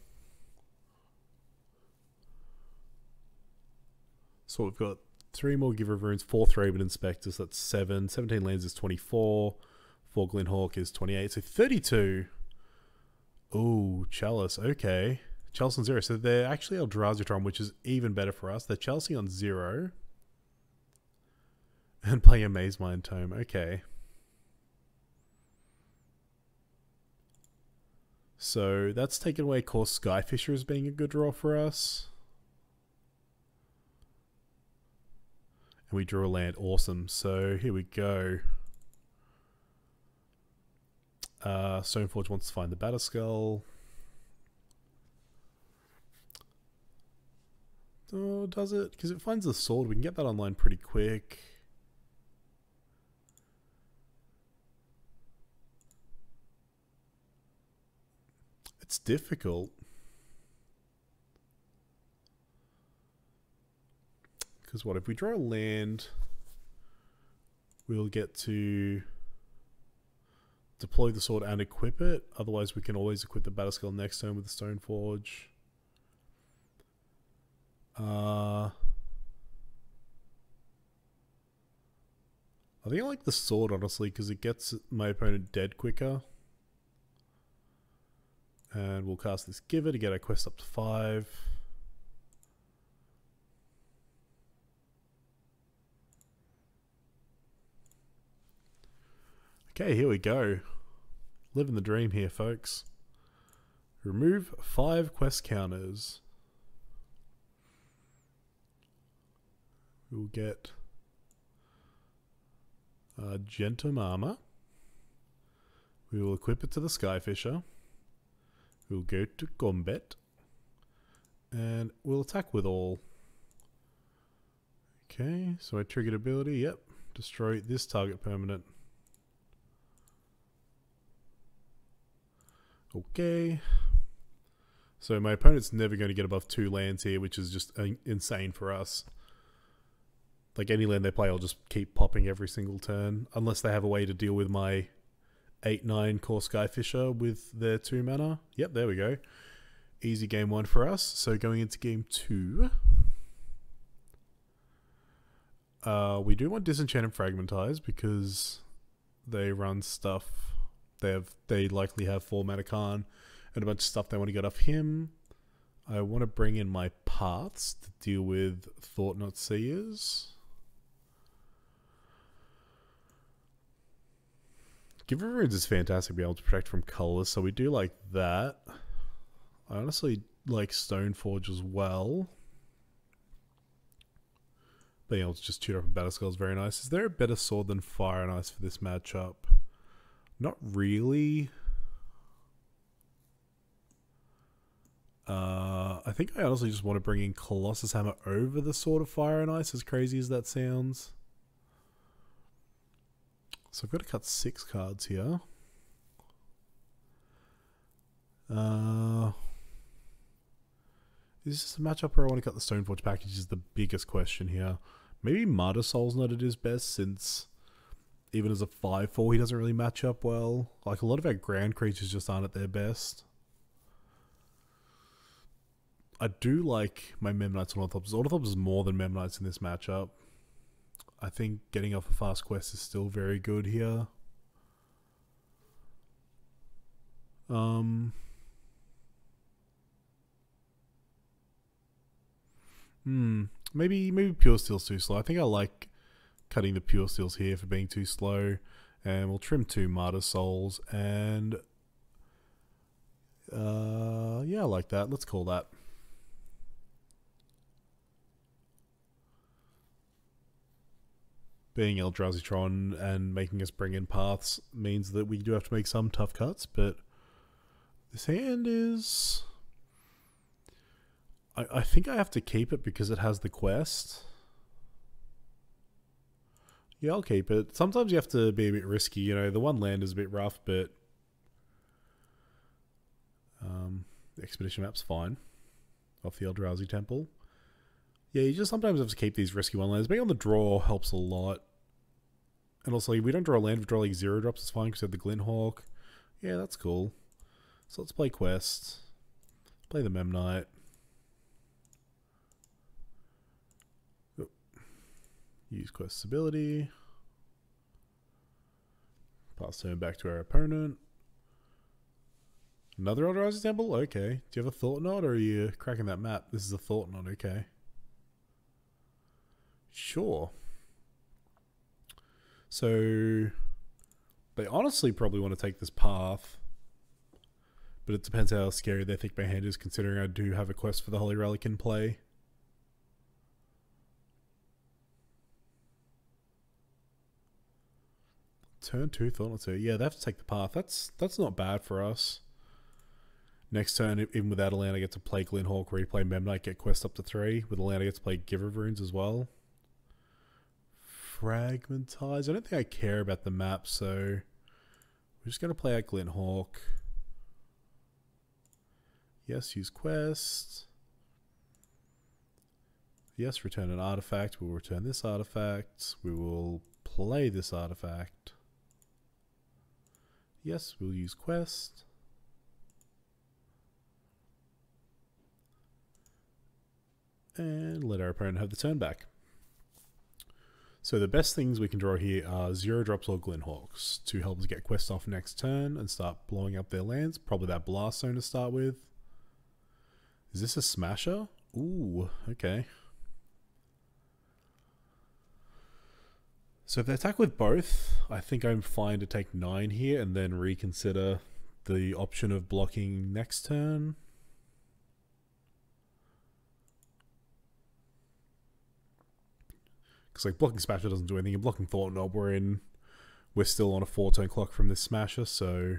So we've got 3 more Giver of Runes, 4 Thraben Inspectors, that's 7. 17 lands is 24. 4 Glint Hawk is 28. So 32. Ooh, Chalice. Okay. Chalice on 0. So they're actually Eldrazi, which is even better for us. They're Chalice on 0. And play a Maze Mind Tome. Okay. So that's taken away Core Skyfisher as being a good draw for us. And we draw a land. Awesome. So here we go. Stoneforge wants to find the Batterskull. Oh, does it? Because it finds the sword. We can get that online pretty quick. It's difficult because what if we draw a land, we'll get to deploy the sword and equip it. Otherwise we can always equip the Batterskull next turn with the Stoneforge. I think I like the sword honestly because it gets my opponent dead quicker. And we'll cast this Giver to get our quest up to 5. Okay, here we go. Living the dream here, folks. Remove 5 quest counters. We'll get Argentum Armor. We will equip it to the Skyfisher. We'll go to combat and we'll attack with all. Okay, so I triggered ability, yep. Destroy this target permanent. Okay. So my opponent's never going to get above 2 lands here, which is just insane for us. Like any land they play, I'll just keep popping every single turn. Unless they have a way to deal with my 8/9 Core Skyfisher with their 2 mana. Yep, there we go. Easy game 1 for us. So going into game 2, we do want Disenchant and Fragmentize because they run stuff. They likely have 4 mana Khan and a bunch of stuff they want to get off him. I want to bring in my paths to deal with Thought Not Seers. Giver of Runes is fantastic to be able to protect from colors, so we do like that. I honestly like Stoneforge as well. Being able to just shoot up a Batterskull is very nice. Is there a better sword than Fire and Ice for this matchup? Not really. I think I honestly just want to bring in Colossus Hammer over the Sword of Fire and Ice, as crazy as that sounds. So I've got to cut 6 cards here. Is this a matchup where I want to cut the Stoneforge package is the biggest question here. Maybe Martyr's Soul's not at his best since even as a 5/4 he doesn't really match up well. Like a lot of our ground creatures just aren't at their best. I do like my Memnites and Ornithopters. Ornithopters more than Memnites in this matchup. I think getting off a fast quest is still very good here. Maybe Pure Steel's too slow. I think I like cutting the Pure Steels here for being too slow. And we'll trim 2 Martyr's Souls. And yeah, I like that. Let's call that. Being Eldrazi Tron and making us bring in paths means that we do have to make some tough cuts, but this hand is... I think I have to keep it because it has the quest. Yeah, I'll keep it. Sometimes you have to be a bit risky, you know, the one land is a bit rough, but the Expedition map's fine. Off the Eldrazi Temple. Yeah, you just sometimes have to keep these risky one lands. Being on the draw helps a lot. And also, we don't draw a land, we draw like 0-drops, it's fine because we have the Glint Hawk. Yeah, that's cool. So let's play Quest. Play the Memnite. Oh. Use Quest's ability. Pass turn back to our opponent. Another Eldrazi Temple? Okay. Do you have a Thought Knot or are you cracking that map? This is a Thought Knot, okay. Sure. So they honestly probably want to take this path, but it depends how scary they think my hand is, considering I do have a quest for the Holy Relic in play. Turn 2, Thought or 2. Yeah, they have to take the path. That's not bad for us. Next turn, even without a land, I get to play Glint Hawk, replay Memnite, get quest up to 3. With a land, I get to play Giver of Runes as well. Fragmentize. I don't think I care about the map, so we're just going to play out Glint Hawk. Yes, use quest. Yes, return an artifact. We'll return this artifact. We will play this artifact. Yes, we'll use quest. And let our opponent have the turn back. So the best things we can draw here are 0-drops or Glint Hawks to help us get quests off next turn and start blowing up their lands. Probably that Blast Zone to start with. Is this a Smasher? Ooh, okay. So if they attack with both, I think I'm fine to take 9 here and then reconsider the option of blocking next turn. Because like blocking Smasher doesn't do anything, and blocking Thought Knob we're still on a 4-turn clock from this Smasher, so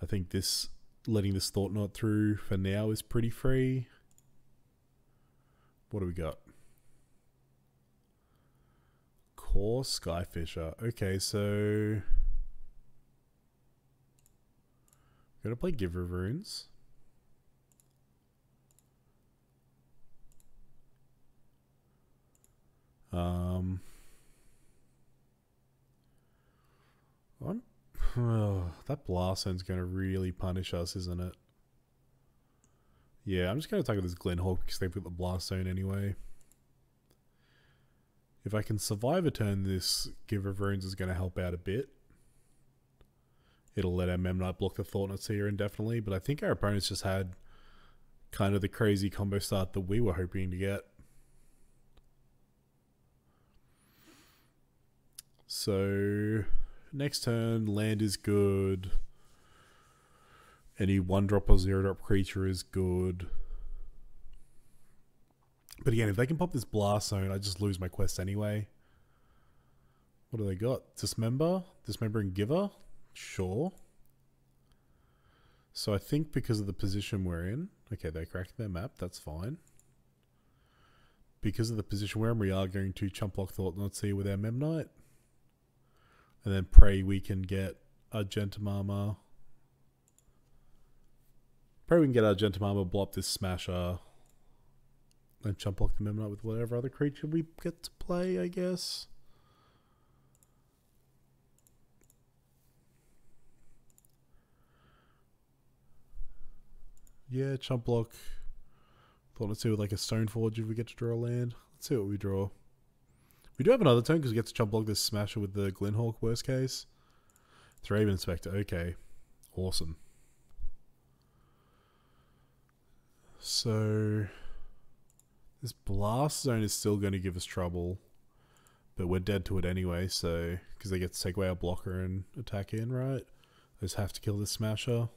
I think this letting this Thought Knot through for now is pretty free. What do we got? Core Skyfisher. Okay, so we're gonna play Giver of Runes. That Blast Zone's going to really punish us, isn't it? Yeah, I'm just going to attack with this Glint Hawk because they've got the Blast Zone anyway. If I can survive a turn, this Giver of Runes is going to help out a bit. It'll let our Memnite block the Thought Knots here indefinitely, but I think our opponents just had kind of the crazy combo start that we were hoping to get. So next turn, land is good. Any 1-drop or 0-drop creature is good. But again, if they can pop this Blast Zone, I just lose my quest anyway. What do they got? Dismember? Dismembering Giver? Sure. So I think because of the position we're in... Okay, they cracked their map. That's fine. Because of the position we're in, we are going to chump block Thought Knots here with our Memnite. And then pray we can get Argentum Armor. Pray we can get Argentum Armor, blow up this Smasher. And chump block the Memnite with whatever other creature we get to play, I guess. Yeah, chump block. Thought let's see with like a Stoneforge if we get to draw a land. Let's see what we draw. We do have another turn because we get to chump block this Smasher with the Glint Hawk, worst case. Thraben Inspector, okay. Awesome. So this Blast Zone is still going to give us trouble, but we're dead to it anyway, so because they get to take away our blocker and attack in, right? They just have to kill this Smasher.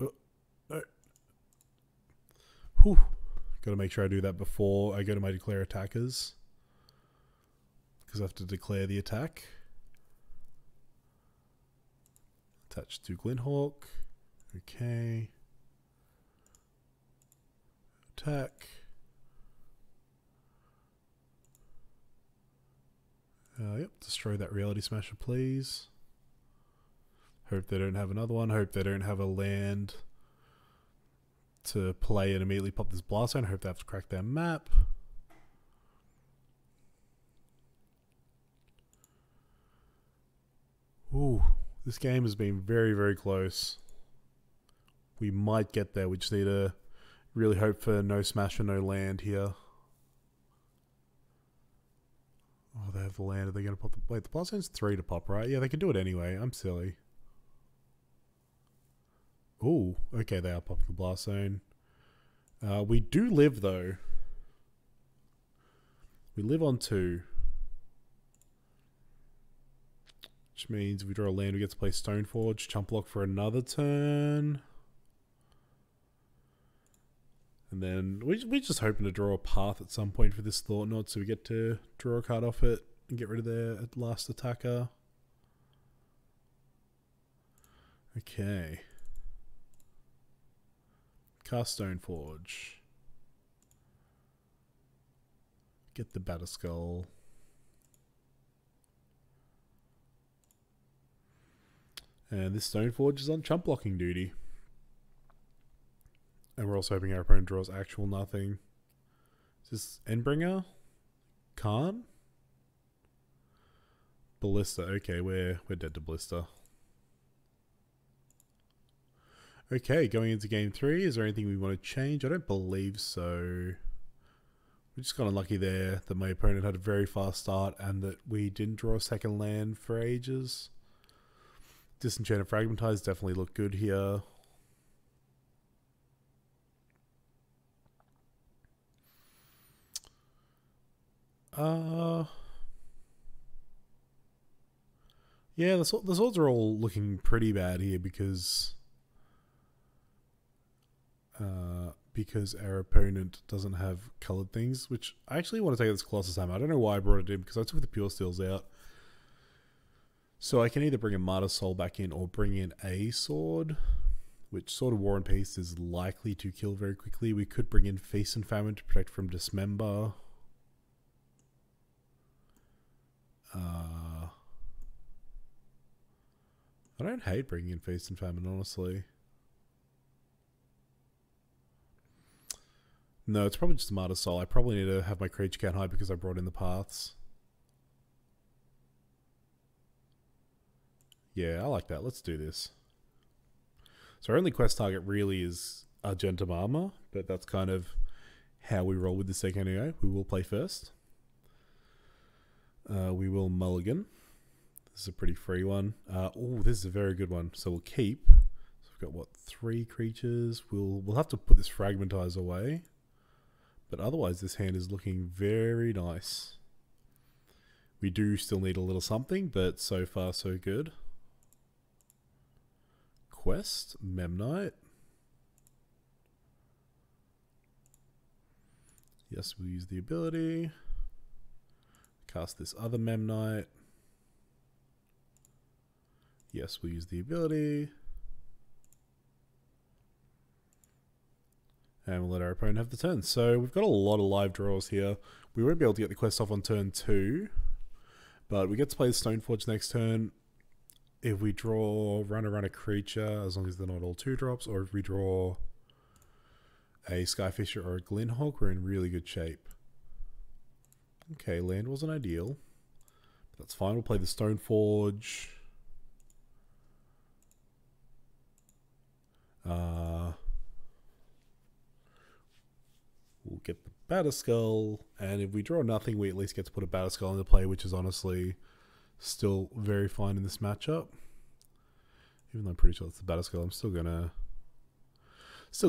Oh, no. Whew. Gotta make sure I do that before I go to my declare attackers, because I have to declare the attack. Attached to Glint Hawk. Okay. Attack. Yep, destroy that Reality Smasher, please. Hope they don't have another one. Hope they don't have a land to play and immediately pop this Blast Zone. Hope they have to crack their map. Ooh, this game has been very, very close. We might get there. We just need to really hope for no Smasher, no land here. Oh, they have the land. Are they going to pop the... Wait, the Blast Zone's 3 to pop, right? Yeah, they can do it anyway. I'm silly. Ooh, okay, they are popping the Blast Zone. We do live, though. We live on 2. Which means if we draw a land, we get to play Stoneforge, chump block for another turn. And then we're just hoping to draw a path at some point for this Thought Knot, so we get to draw a card off it and get rid of their last attacker. Okay. Cast Stoneforge. Get the Batterskull. And this Stoneforge is on chump blocking duty. And we're also hoping our opponent draws actual nothing. Is this Endbringer? Khan? Ballista. Okay, we're dead to Ballista. Okay, going into game 3, is there anything we want to change? I don't believe so. We just got unlucky there that my opponent had a very fast start and that we didn't draw a second land for ages. Disenchant and Fragmentize definitely look good here. Yeah, the swords are all looking pretty bad here because our opponent doesn't have coloured things, which I actually want to take this Colossus Hammer. I don't know why I brought it in, because I took the Pure Steels out. So I can either bring a Martyr's Soul back in or bring in a sword, which Sword of War and Peace is likely to kill very quickly. We could bring in Feast and Famine to protect from Dismember. I don't hate bringing in Feast and Famine, honestly. No, it's probably just a Martyr's Soul. I probably need to have my creature count high because I brought in the paths. Yeah, I like that. Let's do this. So our only quest target really is Argentum Armor, but that's kind of how we roll with this deck anyway. We will play first. We will mulligan. This is a pretty free one. Oh, this is a very good one. So we'll keep. So we've got, what, 3 creatures? We'll have to put this Fragmentize away. But otherwise, this hand is looking very nice. We do still need a little something, but so far, so good. Quest, Memnite. Yes, we'll use the ability. Cast this other Memnite. Yes, we'll use the ability. And we'll let our opponent have the turn. So we've got a lot of live draws here. We won't be able to get the quest off on turn 2. But we get to play the Stoneforge next turn. If we draw run a creature, as long as they're not all 2-drops, or if we draw a Skyfisher or a Glint Hawk, we're in really good shape. Okay, land wasn't ideal. But that's fine, we'll play the Stoneforge. We'll get the Batterskull, and if we draw nothing, we at least get to put a Batterskull into play, which is honestly still very fine in this matchup. Even though I'm pretty sure it's the Batterskull, I'm still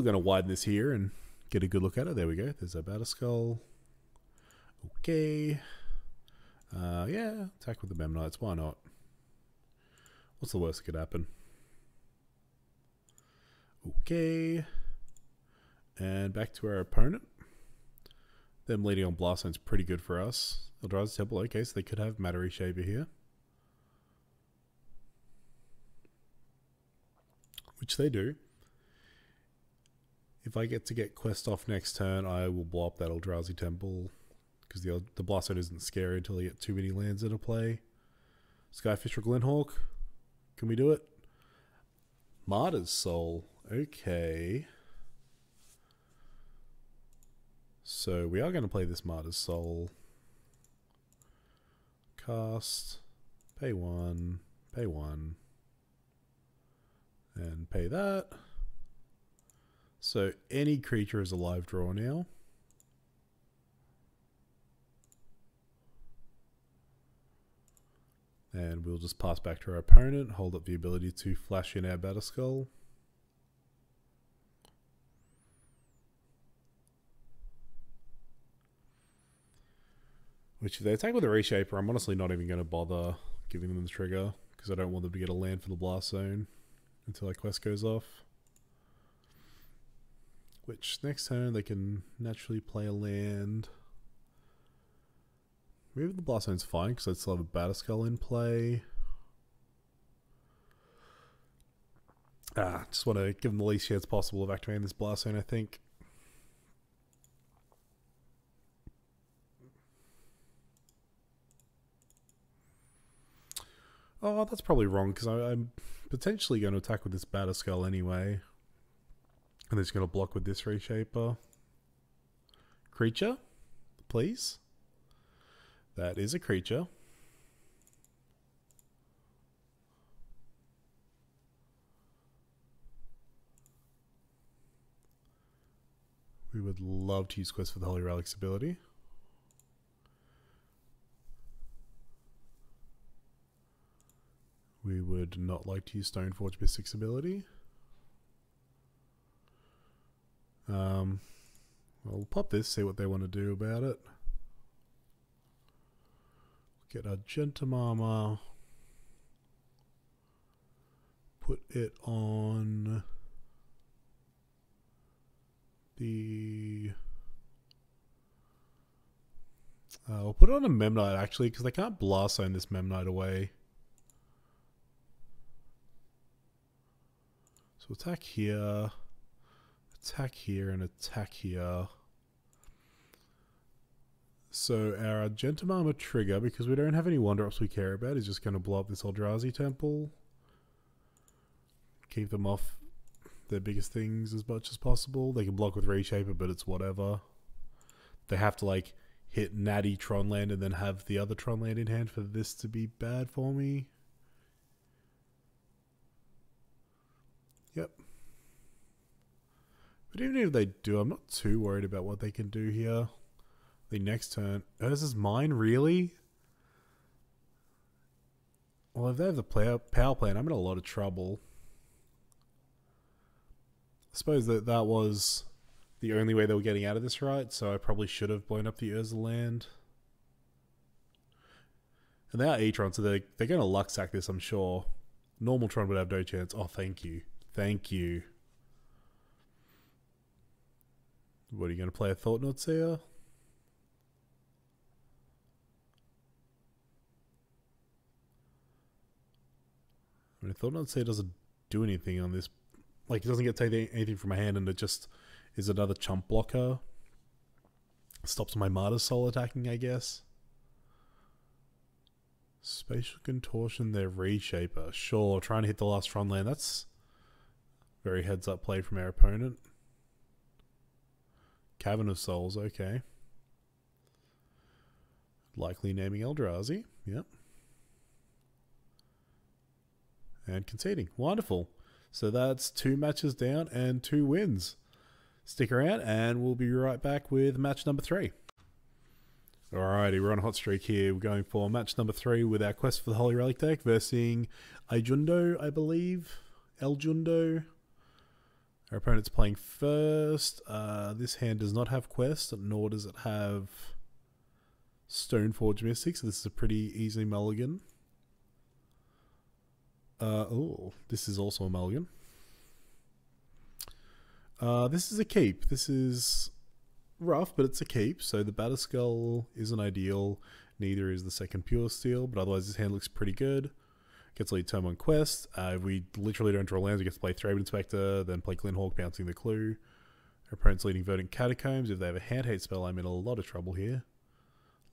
gonna widen this here and get a good look at it. There we go. There's our Batterskull. Okay. Yeah, attack with the Memnites. Why not? What's the worst that could happen? Okay. And back to our opponent. Them leading on Blast Zone's pretty good for us. Eldrazi's Temple. Okay, so they could have Mattery Shaver here, which they do. If I get to get Quest off next turn, I will blow up that Eldrazi Temple, because the Blast Zone isn't scary until you get too many lands into play. Skyfisher or Glint Hawk? Can we do it? Martyr's Soul. Okay. So we are going to play this Martyr's Soul. Cast. Pay one. Pay one. And pay that. So any creature is a live draw now. And we'll just pass back to our opponent, hold up the ability to flash in our Batterskull. Which if they attack with a Reshaper, I'm honestly not even going to bother giving them the trigger, because I don't want them to get a land for the Blast Zone until our quest goes off. Which next turn they can naturally play a land. Maybe the Blast Zone's fine because I'd still have a Batterskull in play. Ah, just want to give them the least chance possible of activating this Blast Zone, I think. Oh, that's probably wrong because I'm potentially going to attack with this Batterskull anyway. And they're just going to block with this Reshaper. Creature, please. That is a creature. We would love to use Quest for the Holy Relic's ability. We would not like to use Stoneforge Mystic's ability. We'll pop this, see what they want to do about it. Get Argentum Armor. Put it on the... we'll put it on a Memnite actually, because they can't Blast Zone this Memnite away. So attack here. Attack here and attack here. So our Argentum Armor trigger, because we don't have any Wander-Ups we care about, is just going to blow up this Eldrazi Temple. Keep them off their biggest things as much as possible. They can block with Reshaper, but it's whatever. They have to like hit Natty Tronland and then have the other Tronland in hand for this to be bad for me. Yep. But even if they do, I'm not too worried about what they can do here. The next turn. Urza's Mine, really? Well, if they have the power plant, I'm in a lot of trouble. I suppose that was the only way they were getting out of this, right? So I probably should have blown up the Urza land. And they are E-Tron, so they're going to Luck Sack this, I'm sure. Normal Tron would have no chance. Oh, thank you. Thank you. What, are you going to play a Thought Knot Seer? I mean, Thought Knot Seer doesn't do anything on this. Like, it doesn't get to take anything from my hand, and it just is another chump blocker. Stops my Martyr's Soul attacking, I guess. Spatial Contortion, their Reshaper. Sure, trying to hit the last Tronland. That's very heads-up play from our opponent. Cavern of Souls, okay. Likely naming Eldrazi, yep. And conceding. Wonderful. So that's 2 matches down and 2 wins. Stick around and we'll be right back with match number 3. Alrighty, we're on a hot streak here. We're going for match number 3 with our Quest for the Holy Relic deck versus Eljundo, I believe. Eljundo. Our opponent's playing first. This hand does not have Quest, nor does it have Stoneforge Mystic, so this is a pretty easy mulligan. Oh, this is also a mulligan. This is a keep. This is rough, but it's a keep, so the Batterskull isn't ideal, neither is the second Pure Steel, but otherwise this hand looks pretty good. Gets lead turn 1 Quest. If we literally don't draw lands, we get to play Thraben Inspector, then play Glint Hawk, bouncing the clue. Our opponent's leading Verdant Catacombs. If they have a hand hate spell, I'm in a lot of trouble here.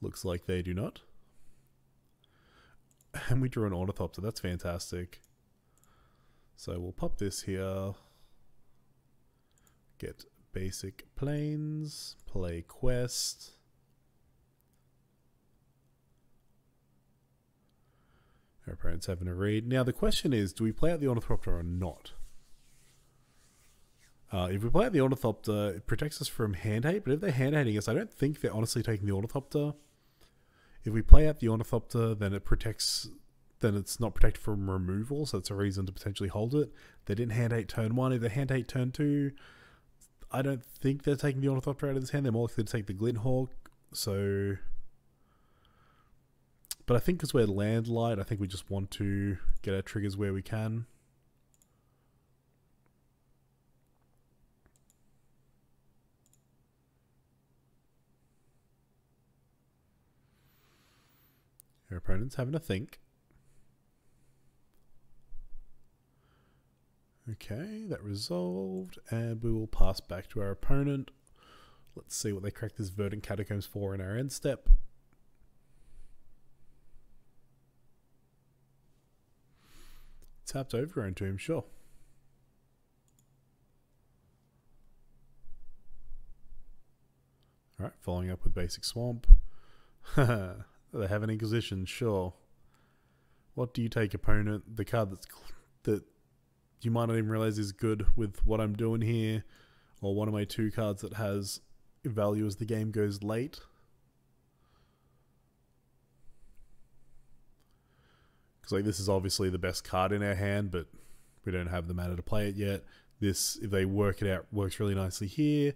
Looks like they do not. And we drew an Ornithopter, that's fantastic. So we'll pop this here. Get basic planes, play Quest. Our opponent's having a read. Now the question is, do we play out the Ornithopter or not? If we play out the Ornithopter, it protects us from hand hate, but if they're hand hating us, I don't think they're honestly taking the Ornithopter. If we play out the Ornithopter, then it protects, then it's not protected from removal, so it's a reason to potentially hold it. They didn't hand hate turn 1, if they hand hate turn 2, I don't think they're taking the Ornithopter out of this hand. They're more likely to take the Glint Hawk. So, but I think because we're land light, I think we just want to get our triggers where we can. Our opponent's having a think. Okay, that resolved, and we will pass back to our opponent. Let's see what they crack this Verdant Catacombs for in our end step. Tapped Overgrown to him, sure. Alright, following up with basic Swamp. They have an Inquisition, sure. What do you take, opponent? The card that you might not even realize is good with what I'm doing here, or one of my 2 cards that has value as the game goes late. Because like this is obviously the best card in our hand, but we don't have the mana to play it yet. This, if they work it out, works really nicely here.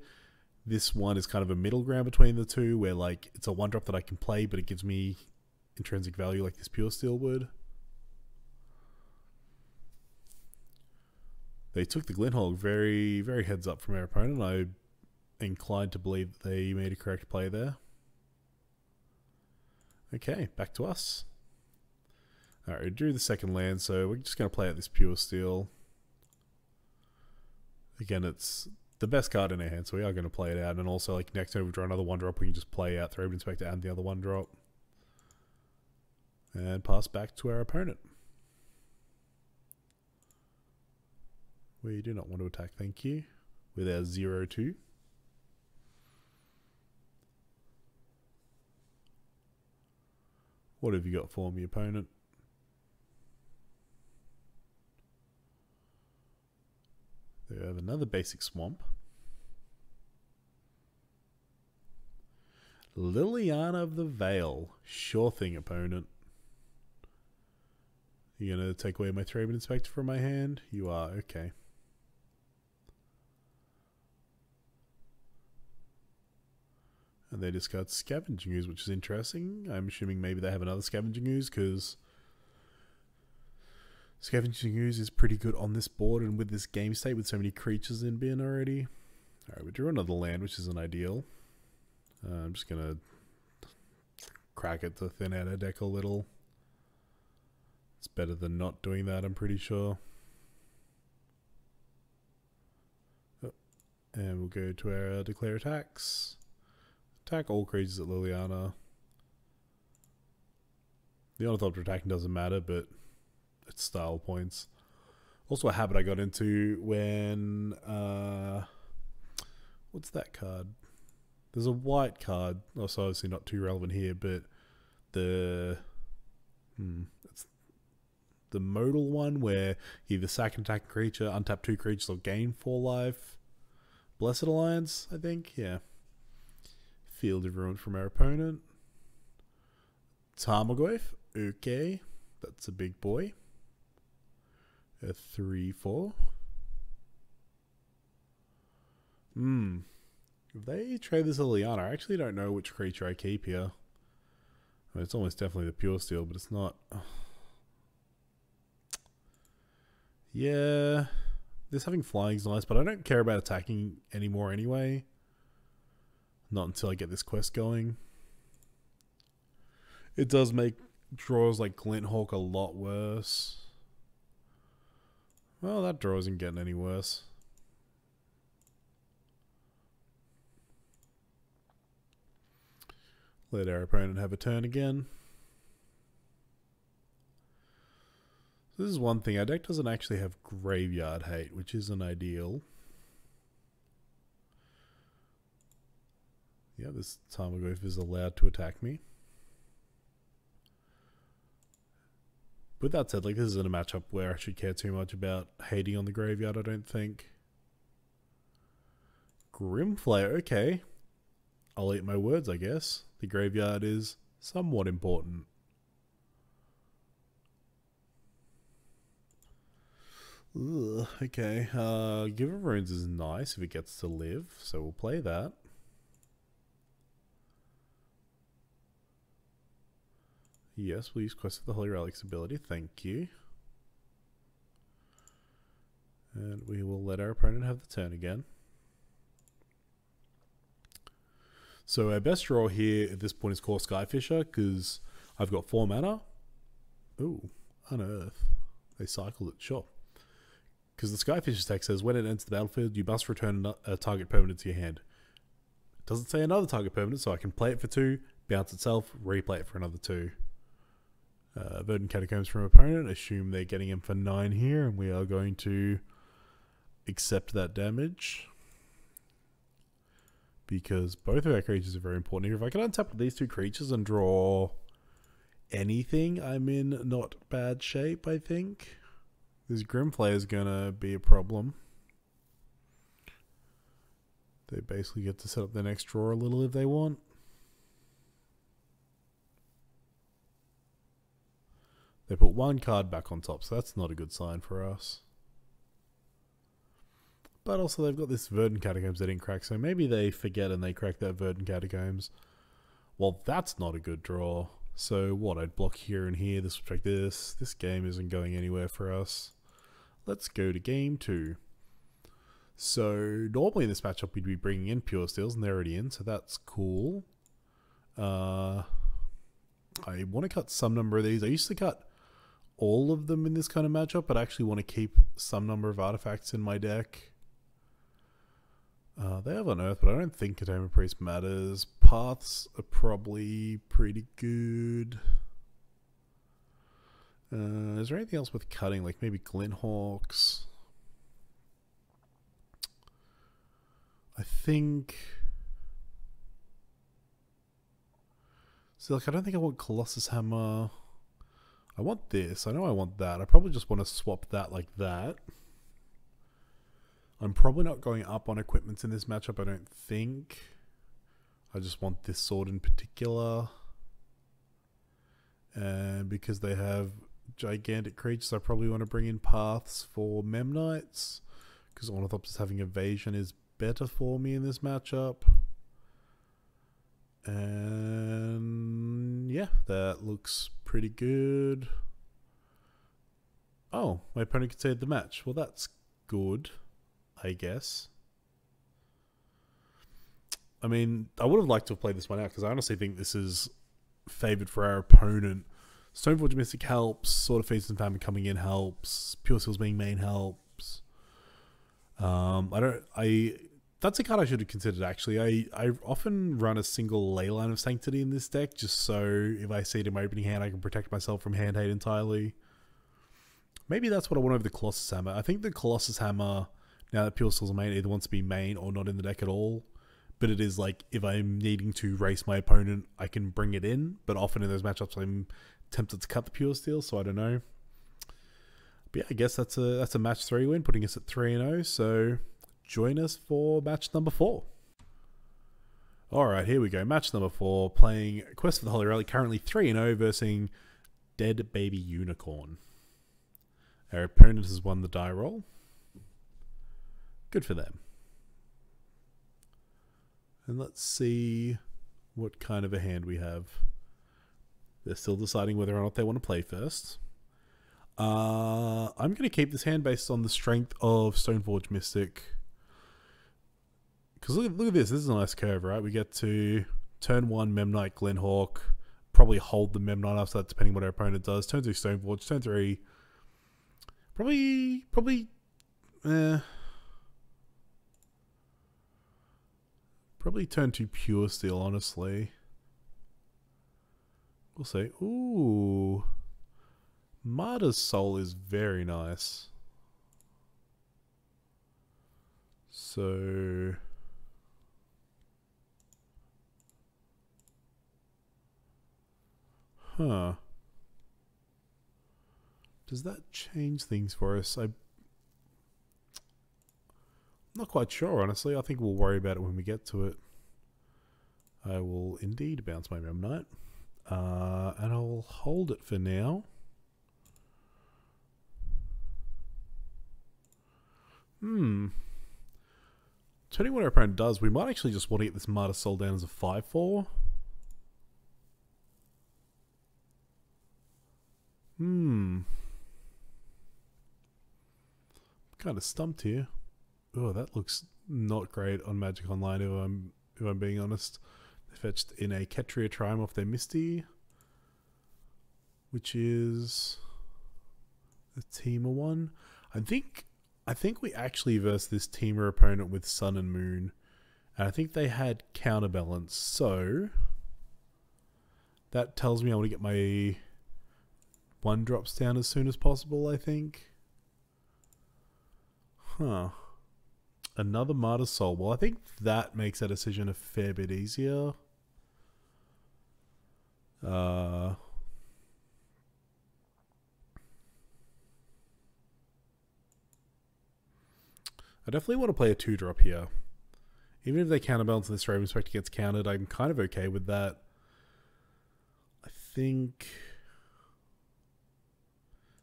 This one is kind of a middle ground between the 2, where like it's a 1-drop that I can play, but it gives me intrinsic value like this Pure Steel would. They took the Glint Hog very, very heads up from our opponent. I'm inclined to believe that they made a correct play there. Okay, back to us. Alright, we drew the second land, so we're just going to play out this Pure Steel. Again, it's the best card in our hand, so we are going to play it out. And also, like next time we draw another 1-drop, we can just play out Thraben Inspector and the other 1-drop. And pass back to our opponent. We do not want to attack, thank you, with our 0-2. What have you got for me, opponent? They have another basic Swamp. Liliana of the Veil. Sure thing, opponent. You're going to take away my Thraben Inspector from my hand? You are, okay. And they discard Scavenging Ooze, which is interesting. I'm assuming maybe they have another Scavenging Ooze, because Scavenging Ooze is pretty good on this board and with this game state with so many creatures in bin already. Alright, we drew another land, which isn't ideal. I'm just going to crack it to thin out our deck a little. It's better than not doing that, I'm pretty sure. Oh, and we'll go to our Declare Attacks. Attack all creatures at Liliana. The Ornithopter attacking doesn't matter, but it's style points. Also a habit I got into when what's that card? There's a white card. Also obviously not too relevant here, but the the modal one where either sack and attack creature, untap two creatures or gain 4 life. Blessed Alliance, I think, yeah. Field of Ruin from our opponent. Tarmogoyf, okay, that's a big boy. A 3/4. If they trade this Liliana, I actually don't know which creature I keep here. I mean, it's almost definitely the Pure Steel, but it's not. Yeah, this having flying's nice, but I don't care about attacking anymore anyway. Not until I get this quest going. It does make draws like Glint Hawk a lot worse. Well, that draw isn't getting any worse. Let our opponent have a turn again. So this is one thing, our deck doesn't actually have graveyard hate, which isn't ideal. Yeah, this Tarmogoyf is allowed to attack me. With that said, like, this isn't a matchup where I should care too much about hating on the graveyard, I don't think. Grimflayer, okay. I'll eat my words, I guess. The graveyard is somewhat important. Ugh, okay, Giver of Runes is nice if it gets to live, so we'll play that. Yes, we'll use Quest of the Holy Relic's ability, thank you. And we will let our opponent have the turn again. So our best draw here at this point is Core Skyfisher, because I've got 4 mana. Ooh, unearth. They cycled it, sure. Because the Skyfisher text says, when it enters the battlefield, you must return a target permanent to your hand. It doesn't say another target permanent, so I can play it for 2, bounce itself, replay it for another 2. Verdant Catacombs from opponent, assume they're getting him for 9 here, and we are going to accept that damage. Because both of our creatures are very important here. If I can untap these 2 creatures and draw anything, I'm in not bad shape, I think. This Grimflayer is going to be a problem. They basically get to set up their next draw a little if they want. They put 1 card back on top, so that's not a good sign for us. But also they've got this Verdant Catacombs they didn't crack, so maybe they forget and they crack that Verdant Catacombs. Well, that's not a good draw. So what, I'd block here and here, this would check this. This game isn't going anywhere for us. Let's go to game 2. So normally in this matchup we'd be bringing in Pure Steels, and they're already in, so that's cool. I want to cut some number of these. I used to cut all of them in this kind of matchup, but I actually want to keep some number of artifacts in my deck. They have unearth, but I don't think Containment Priest matters. Paths are probably pretty good. Is there anything else worth cutting? Like maybe Glint Hawks. I think. So like, I don't think I want Colossus Hammer. I want this. I know I want that. I probably just want to swap that like that. I'm probably not going up on equipments in this matchup, I don't think. I just want this sword in particular. And because they have gigantic creatures, I probably want to bring in paths for Memnites, because Ornithopter's having evasion is better for me in this matchup. And yeah, that looks pretty good. Oh, my opponent conceded the match. Well, that's good. I guess. I mean, I would have liked to have played this one out, because I honestly think this is favoured for our opponent. Stoneforge Mystic helps, Sword of Feast and Famine coming in helps, Pure Steel's being main helps. That's a card I should have considered, actually. I often run a single Ley Line of Sanctity in this deck, just so if I see it in my opening hand, I can protect myself from hand hate entirely. Maybe that's what I want over the Colossus Hammer. I think the Colossus Hammer, now that Pure Steel's main, either wants to be main or not in the deck at all. But it is like, if I'm needing to race my opponent, I can bring it in. But often in those matchups, I'm tempted to cut the Pure Steel, so I don't know. But yeah, I guess that's a match 3 win, putting us at 3-0. So join us for match number 4. All right, here we go. Match number 4, playing Quest of the Holy Relic, currently 3-0, versus Dead Baby Unicorn. Our opponent has won the die roll. Good for them. And let's see what kind of a hand we have. They're still deciding whether or not they want to play first. I'm going to keep this hand based on the strength of Stoneforge Mystic. Because look at this. This is a nice curve, right? We get to turn 1, Memnite, Glint Hawk. Probably hold the Memnite after that, depending on what our opponent does. Turn 2, Stoneforge. Turn 3... Probably turn to Pure Steel, honestly. We'll see. Ooh. Martyr's Soul is very nice. So... huh. Does that change things for us? I'm not quite sure, honestly. I think we'll worry about it when we get to it. I will indeed bounce my Memnite. And I'll hold it for now. Depending on what our opponent does, we might actually just want to get this Martyr's Soul down as a 5-4. Kind of stumped here. Oh, that looks not great on Magic Online, if I'm being honest. They fetched in a Ketria Triumph off their Misty, which is a Teemer one. I think we actually versed this Teemer opponent with Sun and Moon, and I think they had Counterbalance. So that tells me I want to get my 1-drops down as soon as possible, I think. Huh. Another Martyr's Soul. Well, I think that makes that decision a fair bit easier. I definitely want to play a 2-drop here. Even if they counterbalance and this Thraben Inspector gets countered, I'm kind of okay with that. I think...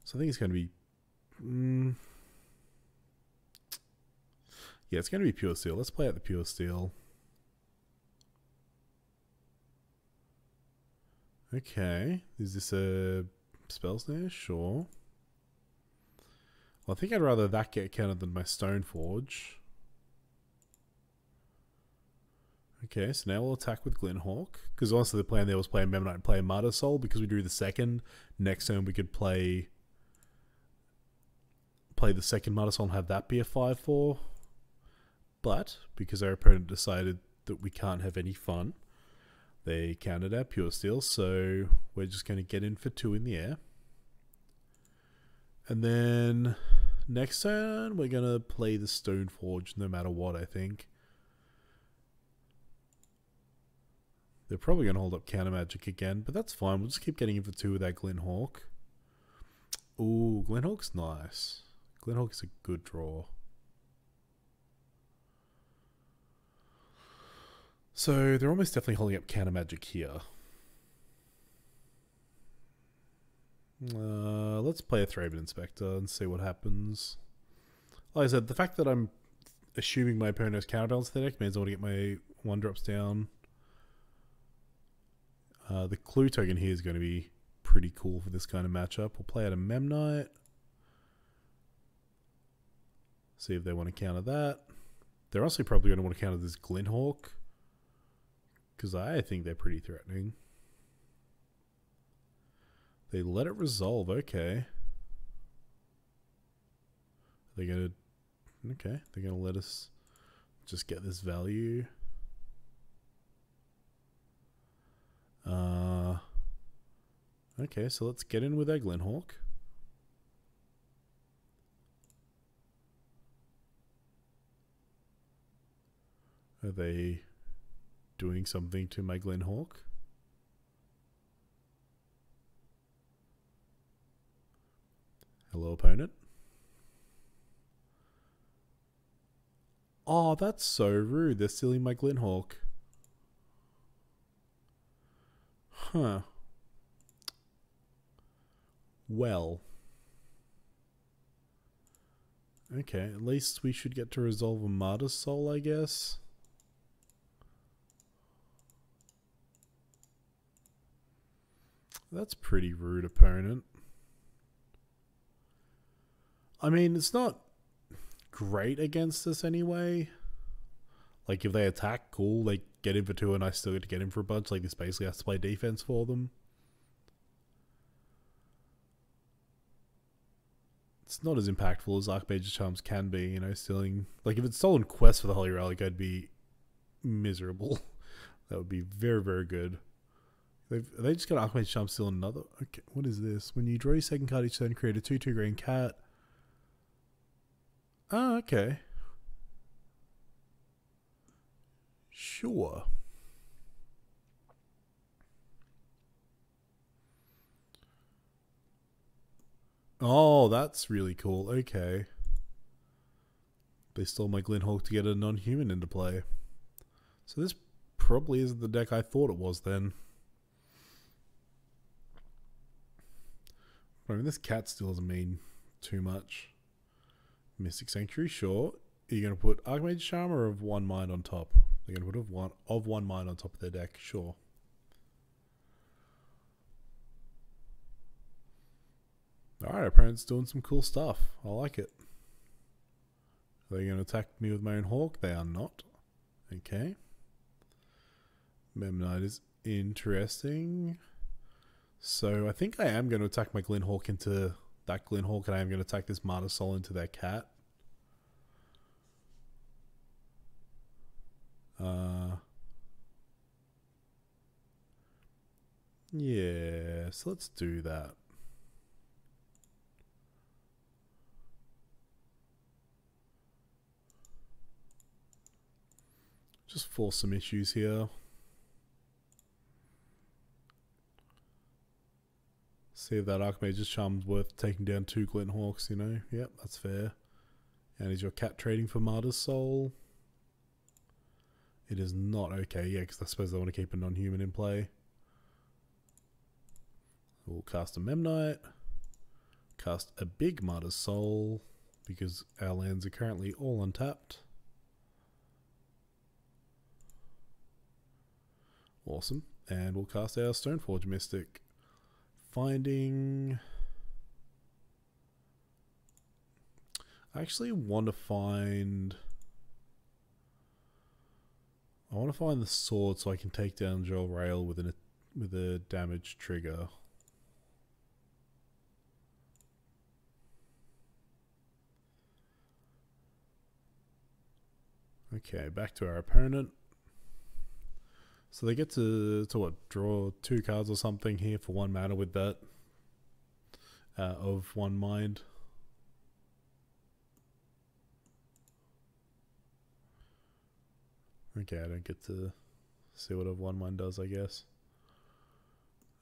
so I think it's going to be... yeah, it's going to be Pure Steel. Let's play out the Pure Steel. Okay. Is this a spell snare? Sure. Well, I think I'd rather that get countered than my Stoneforge. Okay, so now we'll attack with Glint Hawk. Because honestly, the plan there was play a Memnite and play a Martyr's Soul. Because we drew the second. Next turn we could play the second Martyr's Soul and have that be a 5-4. But, because our opponent decided that we can't have any fun, they countered our Pure Steel, so we're just going to get in for 2 in the air. And then, next turn, we're going to play the Stoneforge no matter what, I think. They're probably going to hold up Counter Magic again, but that's fine. We'll just keep getting in for 2 with that Glint Hawk. Ooh, Glint Hawk's nice. Glint Hawk is a good draw. So they're almost definitely holding up Counter Magic here. Let's play a Thraben Inspector and see what happens. Like I said, the fact that I'm assuming my opponent has counterbalance to their deck means I want to get my 1-drops down. The clue token here is going to be pretty cool for this kind of matchup. We'll play out a Memnite. See if they want to counter that. They're also probably going to want to counter this Glint Hawk, because I think they're pretty threatening. They let it resolve, okay. They're gonna... okay, they're gonna let us just get this value. Okay, so let's get in with our Glint Hawk. Are they... doing something to my Glint Hawk? Hello, opponent. Oh, that's so rude. They're stealing my Glint Hawk. Huh. Well. Okay, at least we should get to resolve a Martyr's Soul, I guess. That's pretty rude, opponent. I mean, it's not great against us anyway. Like, if they attack, cool. They get in for two and I still get to get in for a bunch. Like, this basically has to play defense for them. It's not as impactful as Archmage's Charms can be, you know, stealing... Like, if it's stolen Quest for the Holy Relic, I'd be miserable. That would be very, very good. They just got Archmage's Charm stealing another... Okay, what is this? When you draw your second card each turn, create a 2/2 green cat. Oh, okay. Sure. Oh, that's really cool. Okay. They stole my Glint Hawk to get a non-human into play. So this probably isn't the deck I thought it was then. I mean, this cat still doesn't mean too much. Mystic Sanctuary, sure. Are you going to put Archmage's Charm or Of One Mind on top? They're going to put Of One Mind on top of their deck, sure. Alright, opponent's doing some cool stuff. I like it. Are they going to attack me with my own Hawk? They are not. Okay. Memnite is interesting. So I think I am going to attack my Glint Hawk into that Glint Hawk, and I am going to attack this Martyr's Soul into their cat. Yeah, so let's do that. Just force some issues here. See if that Archmage's Charm's worth taking down two Glint Hawks, you know? Yep, that's fair. And is your cat trading for Martyr's Soul? It is not. Okay, yeah, because I suppose they want to keep a non-human in play. We'll cast a Memnite. Cast a big Martyr's Soul, because our lands are currently all untapped. Awesome. And we'll cast our Stoneforge Mystic. Finding... I actually want to find... I want to find the sword so I can take down Joel Rail with a damage trigger. Okay, back to our opponent. So they get to what, draw two cards or something here for one mana with that Of One Mind. Okay, I don't get to see what Of One Mind does, I guess.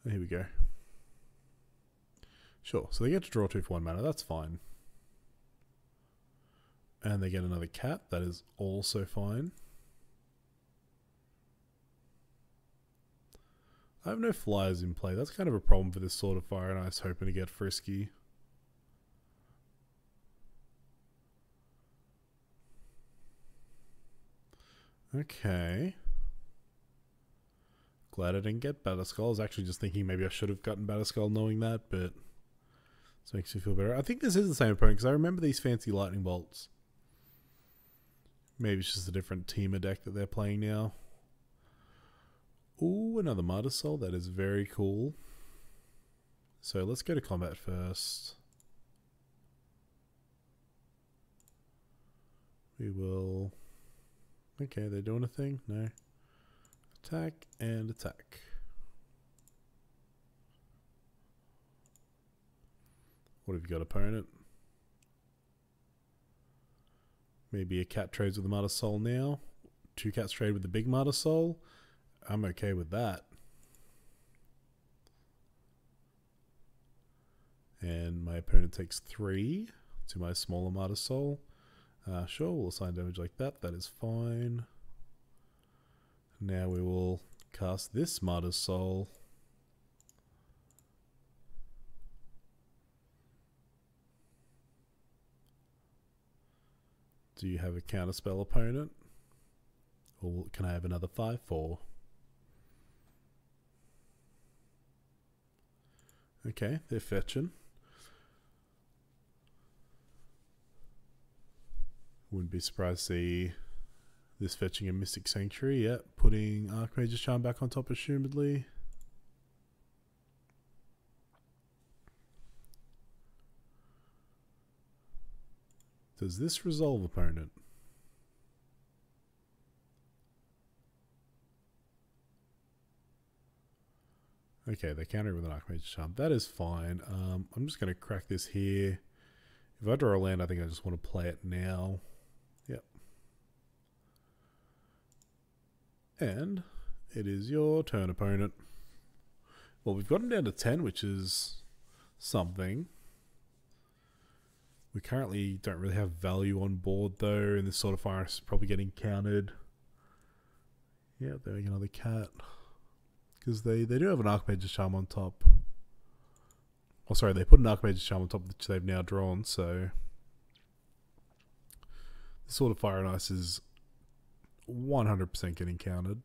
Here we go. Sure, so they get to draw two for one mana, that's fine. And they get another cat, that is also fine. I have no flyers in play. That's kind of a problem for this Sword of Fire and Ice, hoping to get frisky. Okay. Glad I didn't get Batterskull. I was actually just thinking maybe I should have gotten Batterskull knowing that, but this makes me feel better. I think this is the same opponent because I remember these fancy lightning bolts. Maybe it's just a different teamer deck that they're playing now. Ooh, another Martyr's Soul. That is very cool. So let's go to combat first. We will... Okay, they're doing a thing? No. Attack and attack. What have you got, opponent? Maybe a cat trades with the Martyr's Soul now. Two cats trade with the big Martyr's Soul. I'm okay with that. And my opponent takes three to my smaller Martyr's Soul. Sure, we'll assign damage like that. That is fine. Now we will cast this Martyr's Soul. Do you have a counterspell opponent? Or can I have another 5/4? Okay, they're fetching. Wouldn't be surprised to see this fetching a Mystic Sanctuary. Yep, putting Archmage's Charm back on top, assumedly. Does this resolve opponent? Okay, they're countering with an Archmage's Charm. That is fine. I'm just going to crack this here. If I draw a land, I think I just want to play it now. Yep. And it is your turn, opponent. Well, we've got him down to 10, which is something. We currently don't really have value on board, though, and this Sword of Fire is probably getting countered. Yeah, there we go, another cat. Because they do have an Archmage's Charm on top. Oh, sorry, they put an Archmage's Charm on top, which they've now drawn, so... The Sword of Fire and Ice is 100% getting countered.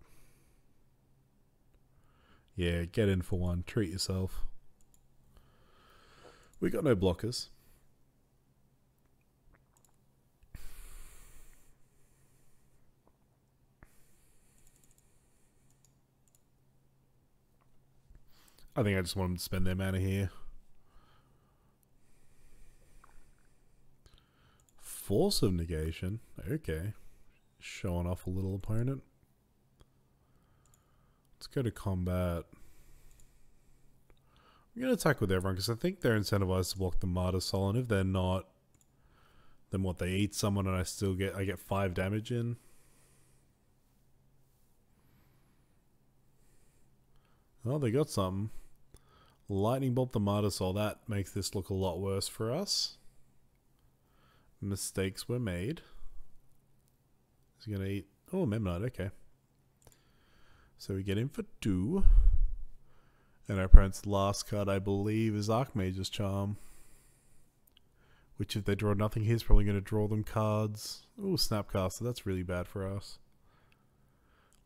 Yeah, get in for one. Treat yourself. We got no blockers. I think I just want them to spend their mana here. Force of Negation. Okay. Showing off a little, opponent. Let's go to combat. I'm going to attack with everyone because I think they're incentivized to block the Martyr's Soul, and if they're not, then what, they eat someone and I get 5 damage in. Oh, they got something. Lightning Bolt the Martyr's Soul. That makes this look a lot worse for us. Mistakes were made. He's going to eat... Oh, Memnite, okay. So we get in for 2. And our opponent's last card, I believe, is Archmage's Charm. Which, if they draw nothing here, is probably going to draw them cards. Oh, Snapcaster, that's really bad for us.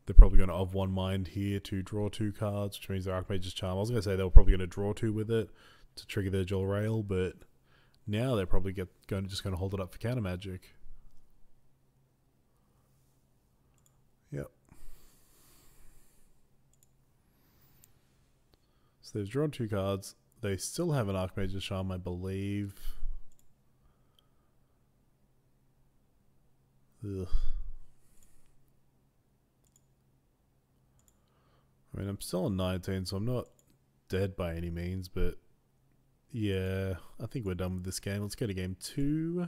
They're probably going to Of One Mind here to draw 2 cards, which means their Archmage's Charm. I was going to say they were probably going to draw 2 with it to trigger their Jol Rail, but now they're probably just going to hold it up for counter magic. Yep. So they've drawn 2 cards. They still have an Archmage's Charm, I believe. Ugh. I mean, I'm still on 19, so I'm not dead by any means, but yeah, I think we're done with this game. Let's go to game 2.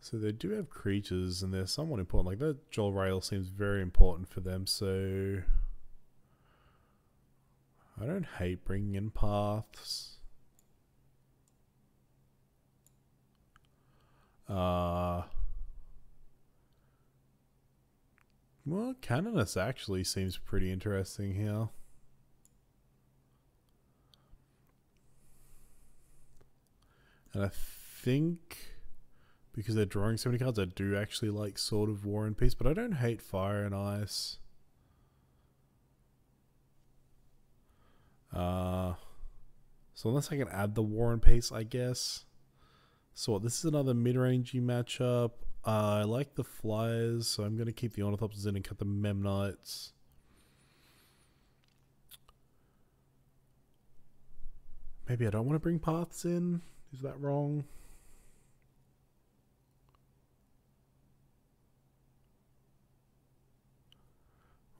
So they do have creatures, and they're somewhat important. Like, that Jol Rail seems very important for them, so... I don't hate bringing in paths. Well, Canonus actually seems pretty interesting here. And I think because they're drawing so many cards, I do actually like Sword of War and Peace, but I don't hate Fire and Ice. So unless I can add the War and Peace, I guess. So this is another mid-rangey matchup. I like the flyers, so I'm going to keep the Ornithopters in and cut the Memnites. Maybe I don't want to bring paths in. Is that wrong?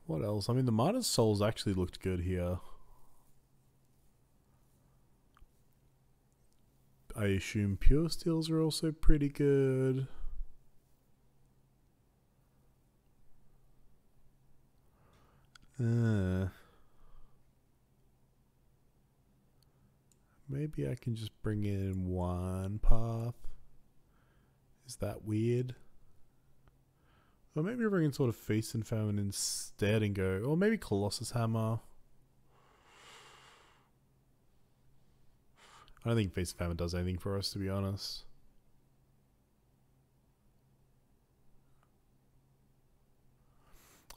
What else? I mean, the Martyr's Souls actually looked good here. I assume Pure Steels are also pretty good. Maybe I can just bring in one path. Is that weird? Or maybe bring in Sword of Feast and Famine instead and go, or maybe Colossus Hammer. I don't think Feast and Famine does anything for us, to be honest.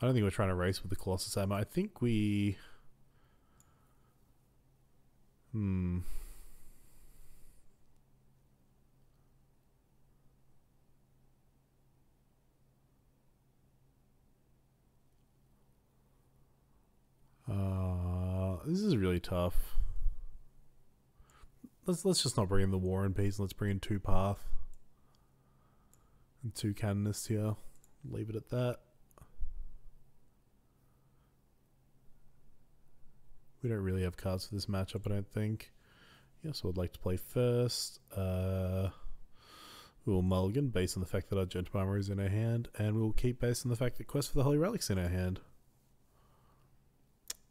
I don't think we're trying to race with the Colossus Hammer. I think we... This is really tough. Let's just not bring in the War and Peace. Let's bring in 2 Path and 2 Canonists here. Leave it at that. We don't really have cards for this matchup, I don't think. Yeah, so I'd like to play first. We'll mulligan based on the fact that our Argentum Armor is in our hand, and we'll keep based on the fact that Quest for the Holy Relic's in our hand.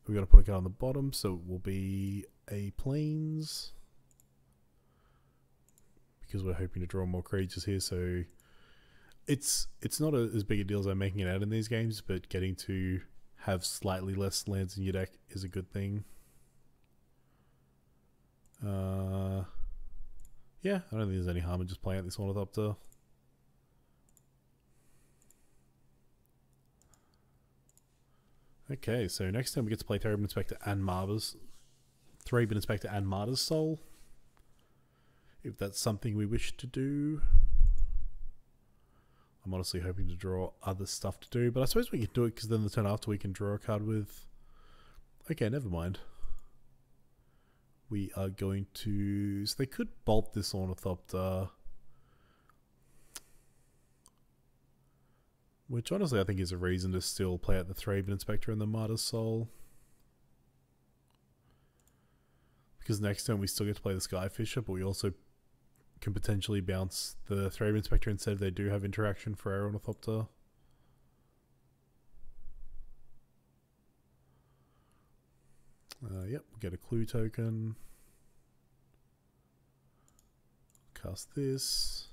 We've got to put a card on the bottom, so it will be a Plains. Because we're hoping to draw more creatures here, so... It's not as big a deal as I'm making it out in these games, but getting to have slightly less lands in your deck is a good thing. Yeah, I don't think there's any harm in just playing out this Ornithopter. Okay, so next time we get to play Thraben Inspector and Martyr's Soul, if that's something we wish to do. I'm honestly hoping to draw other stuff to do, but I suppose we can do it because then the turn after we can draw a card with... Okay, never mind. We are going to... So they could bolt this Ornithopter. Which honestly I think is a reason to still play out the Thraben Inspector and the Martyr's Soul. Because next turn we still get to play the Skyfisher, but we also can potentially bounce the Thraben Inspector instead if they do have interaction for our Ornithopter. Yep, we'll get a clue token. Cast this.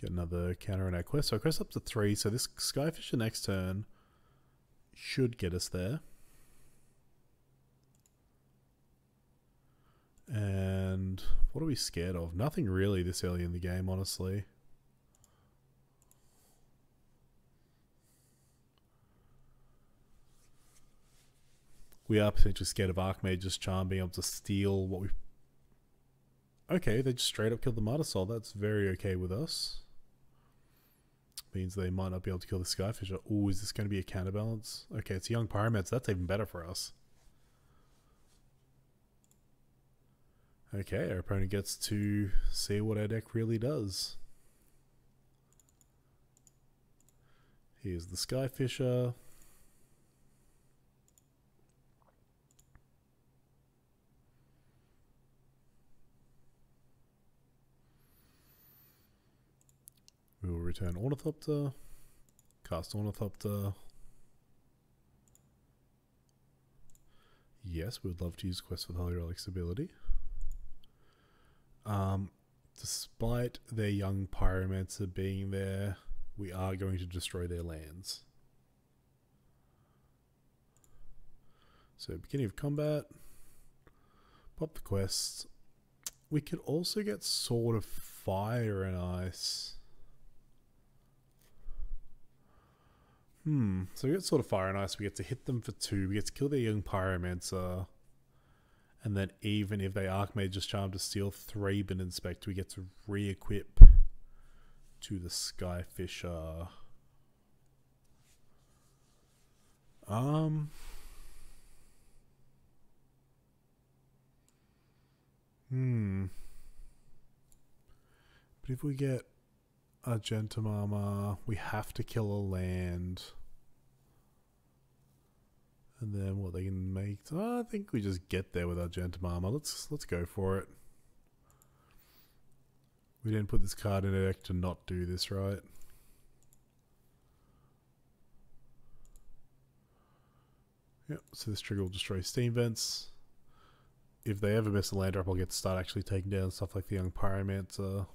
Get another counter on our Quest. So our Quest up to 3, so this Skyfisher next turn should get us there. And what are we scared of? Nothing really this early in the game, honestly. We are potentially scared of Archmage's Charm being able to steal what we... Okay, they just straight up killed the Martyr's Soul. That's very okay with us. Means they might not be able to kill the Skyfisher. Ooh, is this going to be a counterbalance? Okay, it's a Young Pyromancer. That's even better for us. Okay, our opponent gets to see what our deck really does. Here's the Skyfisher. We will return Ornithopter, cast Ornithopter. Yes, we would love to use Quest for the Holy Relic's ability. Despite their Young Pyromancer being there, we are going to destroy their lands. So beginning of combat, pop the Quest. We could also get Sword of Fire and Ice. So we get Sword of Fire and Ice, we get to hit them for 2, we get to kill their Young Pyromancer. And then even if they Archmage's Charm to steal Thraben Inspector, we get to re-equip to the Skyfisher. But if we get Argentum Armor, we have to kill a land. And then what they can make... I think we just get there with our Argentum Armor. Let's go for it. We didn't put this card in our deck to not do this, right? Yep, so this trigger will destroy Steam Vents. if they ever miss a land drop, I'll get to start actually taking down stuff like the Young Pyromancer.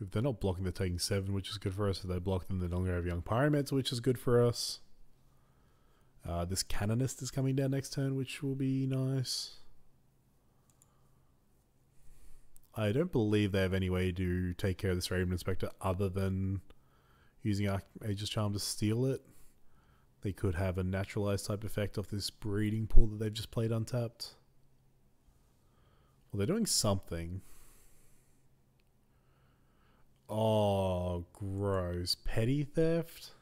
If they're not blocking, they're taking 7, which is good for us. If they block, then they don't have Young Pyromancer, which is good for us. This Canonist is coming down next turn, which will be nice. I don't believe they have any way to take care of this Thraben Inspector other than using Archmage's Charm to steal it. They could have a naturalized type effect off this breeding pool that they've just played untapped. Well, they're doing something. Oh, gross. Petty Theft?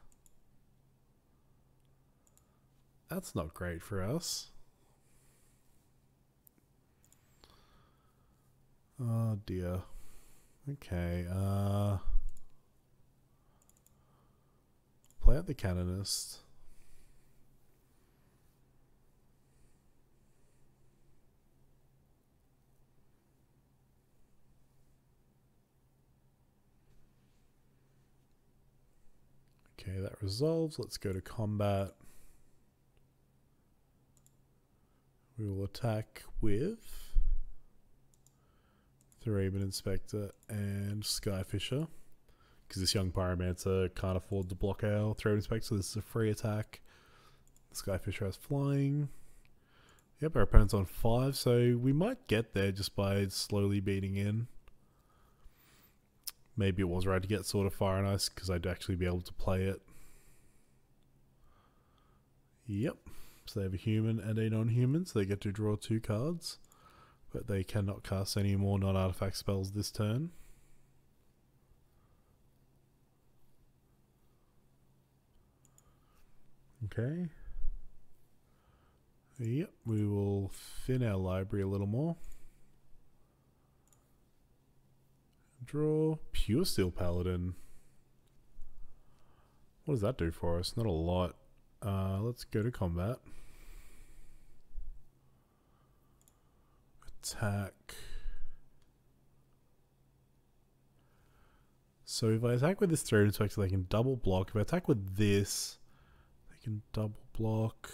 That's not great for us. Oh dear. Okay, play out the Canonist. Okay, that resolves. Let's go to combat. We will attack with Thraben Inspector and Skyfisher, because this Young Pyromancer can't afford to block our Thraben Inspector, so this is a free attack. Skyfisher has flying. Yep, our opponent's on 5, so we might get there just by slowly beating in. Maybe it was right to get Sword of Fire and Ice, because I'd actually be able to play it. Yep, so they have a human and a non-human, so they get to draw 2 cards. But they cannot cast any more non-artifact spells this turn. Okay. Yep, we will thin our library a little more. Draw Pure Steel Paladin. What does that do for us? Not a lot. Let's go to combat. Attack. So if I attack with this Thraben Inspector, they can double block. If I attack with this, they can double block.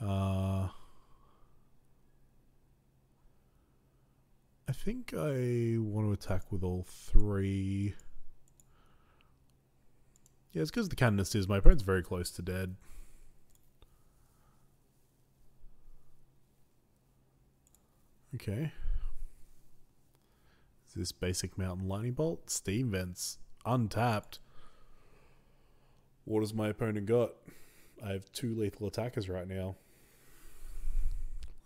I think I want to attack with all 3. Yeah, it's because the Canonist is. My opponent's very close to dead. Okay. Is this basic Mountain Lightning Bolt? Steam Vents. Untapped. What has my opponent got? I have 2 lethal attackers right now.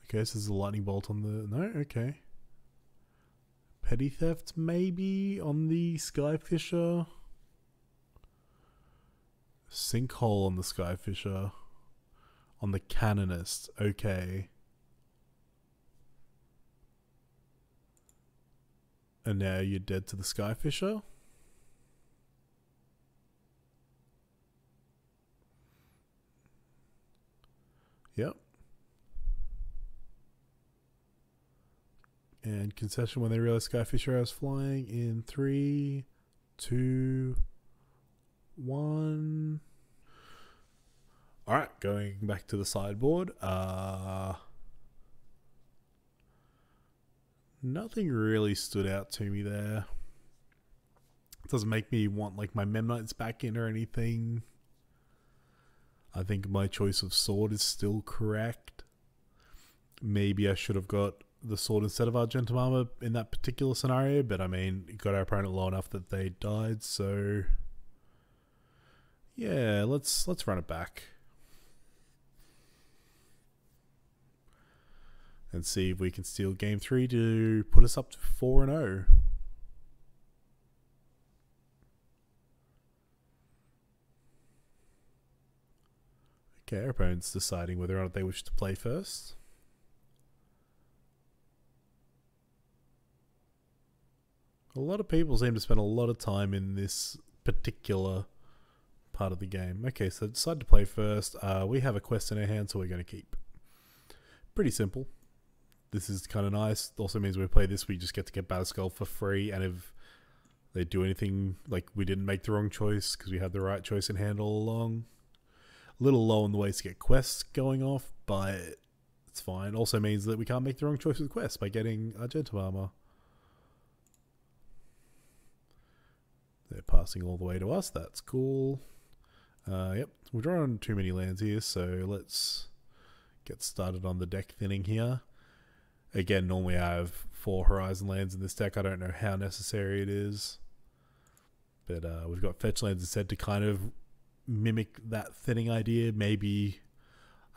Okay, so there's a Lightning Bolt on the... No? Okay. Petty Theft, maybe? On the Skyfisher? Sinkhole on the Skyfisher. On the Canonist. Okay. And now you're dead to the Skyfisher. Yep. And concession when they realize Skyfisher has flying in 3, 2, 1. Alright, going back to the sideboard. Nothing really stood out to me there. It doesn't make me want like my Memnites back in or anything. I think my choice of sword is still correct. Maybe I should have got the sword instead of Argentum Armor in that particular scenario, but I mean, it got our opponent low enough that they died, so yeah, let's run it back and see if we can steal game 3 to put us up to 4-0. Okay, our opponent's deciding whether or not they wish to play first. A lot of people seem to spend a lot of time in this particular part of the game. Okay, so decide to play first. We have a quest in our hand, so we're going to keep. Pretty simple. This is kind of nice. Also means we play this, we just get to get Batterskull for free, and if they do anything, like we didn't make the wrong choice because we had the right choice in hand all along. A little low on the ways to get quests going off, but it's fine. Also means that we can't make the wrong choice with quests by getting Argentum Armor. They're passing all the way to us. That's cool. Yep, we're drawing too many lands here, so let's get started on the deck thinning here. Again, normally I have 4 Horizon lands in this deck. I don't know how necessary it is. But we've got fetch lands instead to kind of mimic that thinning idea. Maybe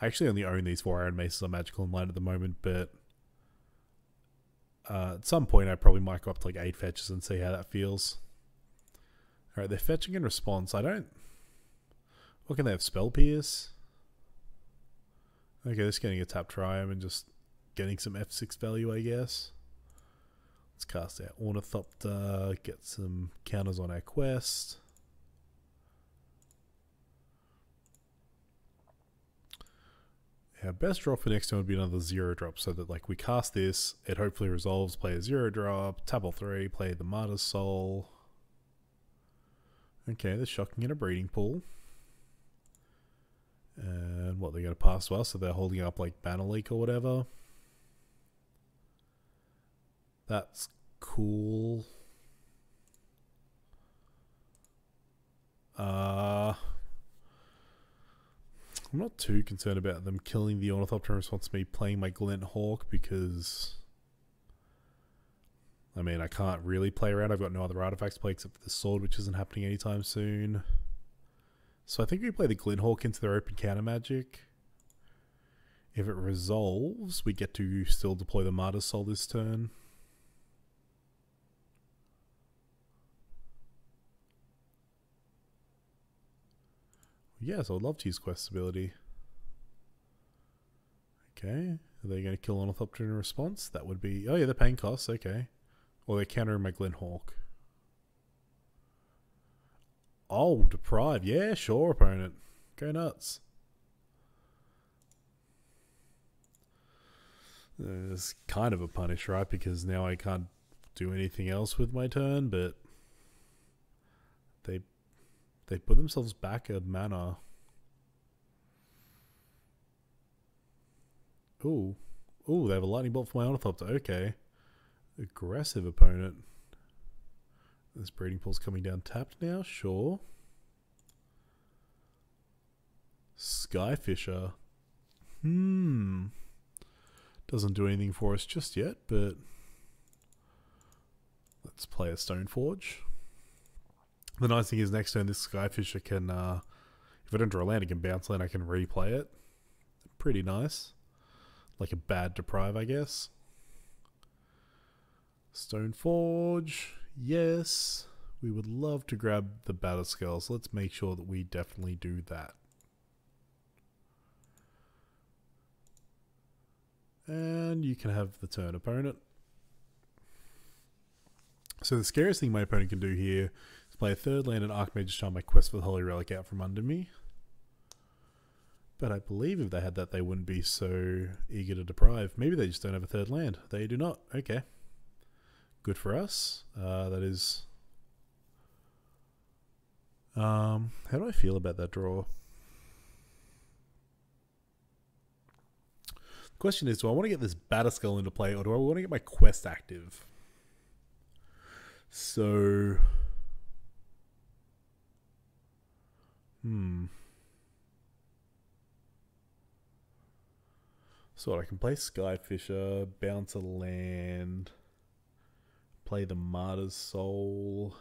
I actually only own these 4 Iron Maces on Magic Online at the moment, but at some point I probably might go up to like 8 fetches and see how that feels. Alright, they're fetching in response. I don't... What can they have? Spell Pierce? Okay, they're just getting a tap Triumph and just getting some F6 value, I guess. Let's cast our Ornithopter, get some counters on our quest. Our best drop for next time would be another 0 drop, so that like we cast this, it hopefully resolves, play a 0 drop, tap all 3, play the Martyr's Soul. Okay, they're shocking in a breeding pool. And what, they're going to pass to us, so they're holding up like Banner Leak or whatever. That's cool. I'm not too concerned about them killing the Ornithopter in response to me playing my Glint Hawk, because I mean I can't really play around. I've got no other artifacts to play except for the sword, which isn't happening anytime soon. So I think we play the Glint Hawk into their open counter magic. If it resolves, we get to still deploy the Martyr's Soul this turn. Yes, I would love to use Quest ability. Okay, are they going to kill Ornithopter in response? That would be... Oh yeah, they're paying costs, okay. Or they're countering my Glint Hawk. Oh, Deprive. Yeah, sure, opponent. Go nuts. It's kind of a punish, right? Because now I can't do anything else with my turn, but... They put themselves back a mana. Ooh. Ooh, they have a lightning bolt for my Ornithopter. Okay. Aggressive opponent. This breeding pool's coming down tapped now. Sure. Skyfisher. Doesn't do anything for us just yet, but... Let's play a Stoneforge. The nice thing is next turn this Skyfisher can, if I don't draw a land, it can bounce land, I can replay it. Pretty nice. Like a bad Deprive, I guess. Stoneforge. Yes. We would love to grab the Batterskull, so let's make sure that we definitely do that. And you can have the turn, opponent. So the scariest thing my opponent can do here... Play a 3rd land and Archmage's Charm my Quest for the Holy Relic out from under me. But I believe if they had that, they wouldn't be so eager to deprive. Maybe they just don't have a 3rd land. They do not. Okay. Good for us. That is... how do I feel about that draw? The question is, do I want to get this Batterskull into play, or do I want to get my quest active? So... So I can play Skyfisher, bounce a land, play the Martyr's Soul.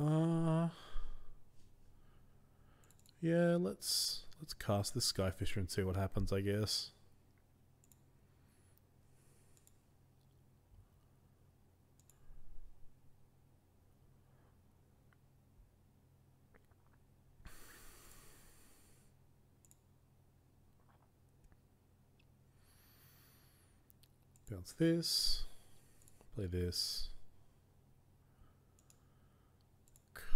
Yeah, let's cast this Skyfisher and see what happens, I guess. Bounce this, play this,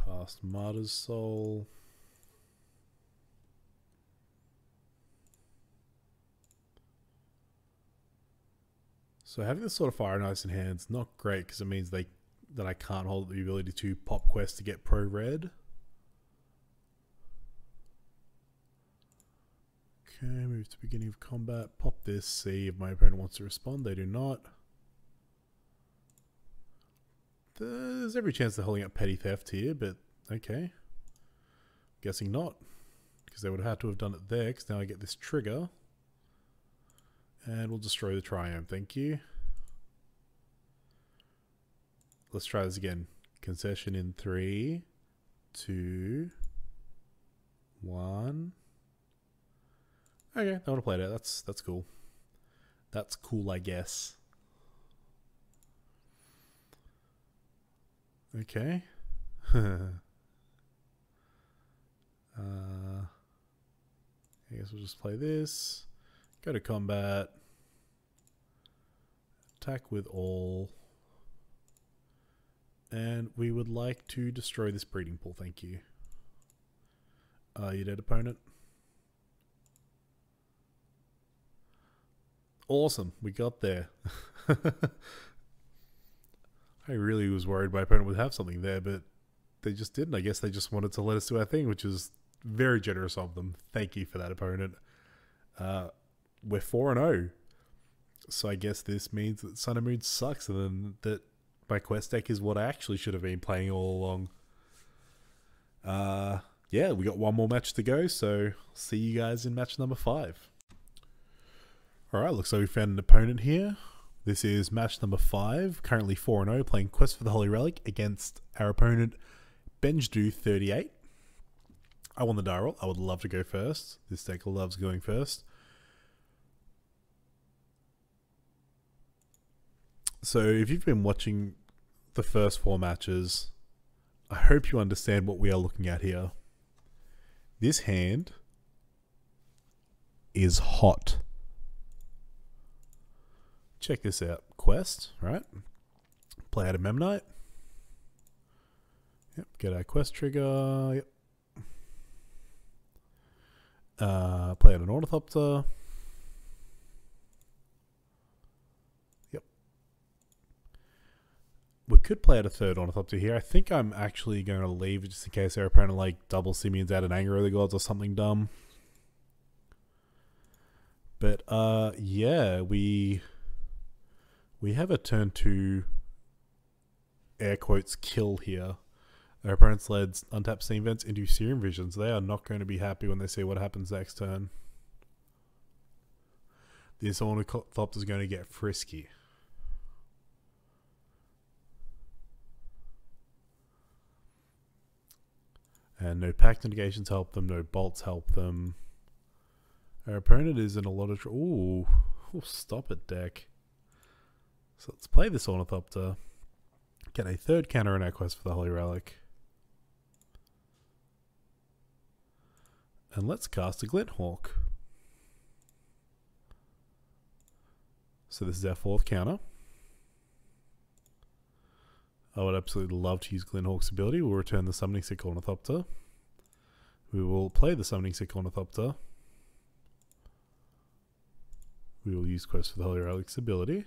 cast Martyr's Soul, so having the Sword of Fire and Ice in hand is not great because it means they that I can't hold the ability to pop quest to get pro red. Okay, move to beginning of combat, pop this, see if my opponent wants to respond. They do not. There's every chance they're holding up petty theft here, but okay. Guessing not, because they would have had to have done it there, because now I get this trigger. And we'll destroy the triumph, thank you. Let's try this again. Concession in 3, 2, 1. Okay, I want to play it out. That's cool. That's cool, I guess. Okay. I guess we'll just play this. Go to combat. Attack with all. And we would like to destroy this breeding pool, thank you. Are you dead, opponent? Awesome, we got there. I really was worried my opponent would have something there, but they just didn't. I guess they just wanted to let us do our thing, which is very generous of them. Thank you for that, opponent. We're 4-0. So I guess this means that Sun and Moon sucks, and then that my quest deck is what I actually should have been playing all along. Yeah, we got one more match to go, so see you guys in match number 5. Alright, looks like we found an opponent here. This is match number 5, currently 4-0, playing Quest for the Holy Relic against our opponent, Benjdu38. I won the die roll. I would love to go first. This deck loves going first. So if you've been watching the first 4 matches, I hope you understand what we are looking at here. This hand is hot. Check this out. Quest, right? Play out of Memnite. Yep, get our quest trigger. Yep. Play out an Ornithopter. Yep. We could play out a third Ornithopter here. I think I'm actually going to leave just in case our opponent like double Simeons out an Anger of the Gods or something dumb. But yeah, we have a turn to air quotes kill here. Our opponent's led untapped Steam Vents into Serum Visions. They are not going to be happy when they see what happens next turn. This Ornithopter is going to get frisky. And no Pact Negations help them, no Bolts help them. Our opponent is in a lot of trouble. Ooh, oh, stop it, deck. So let's play this Ornithopter. Get a third counter in our quest for the Holy Relic. And let's cast a Glint Hawk. So this is our 4th counter. I would absolutely love to use Glint Hawk's ability. We'll return the Summoning Sick Ornithopter. We will play the Summoning Sick Ornithopter. We will use Quest for the Holy Relic's ability.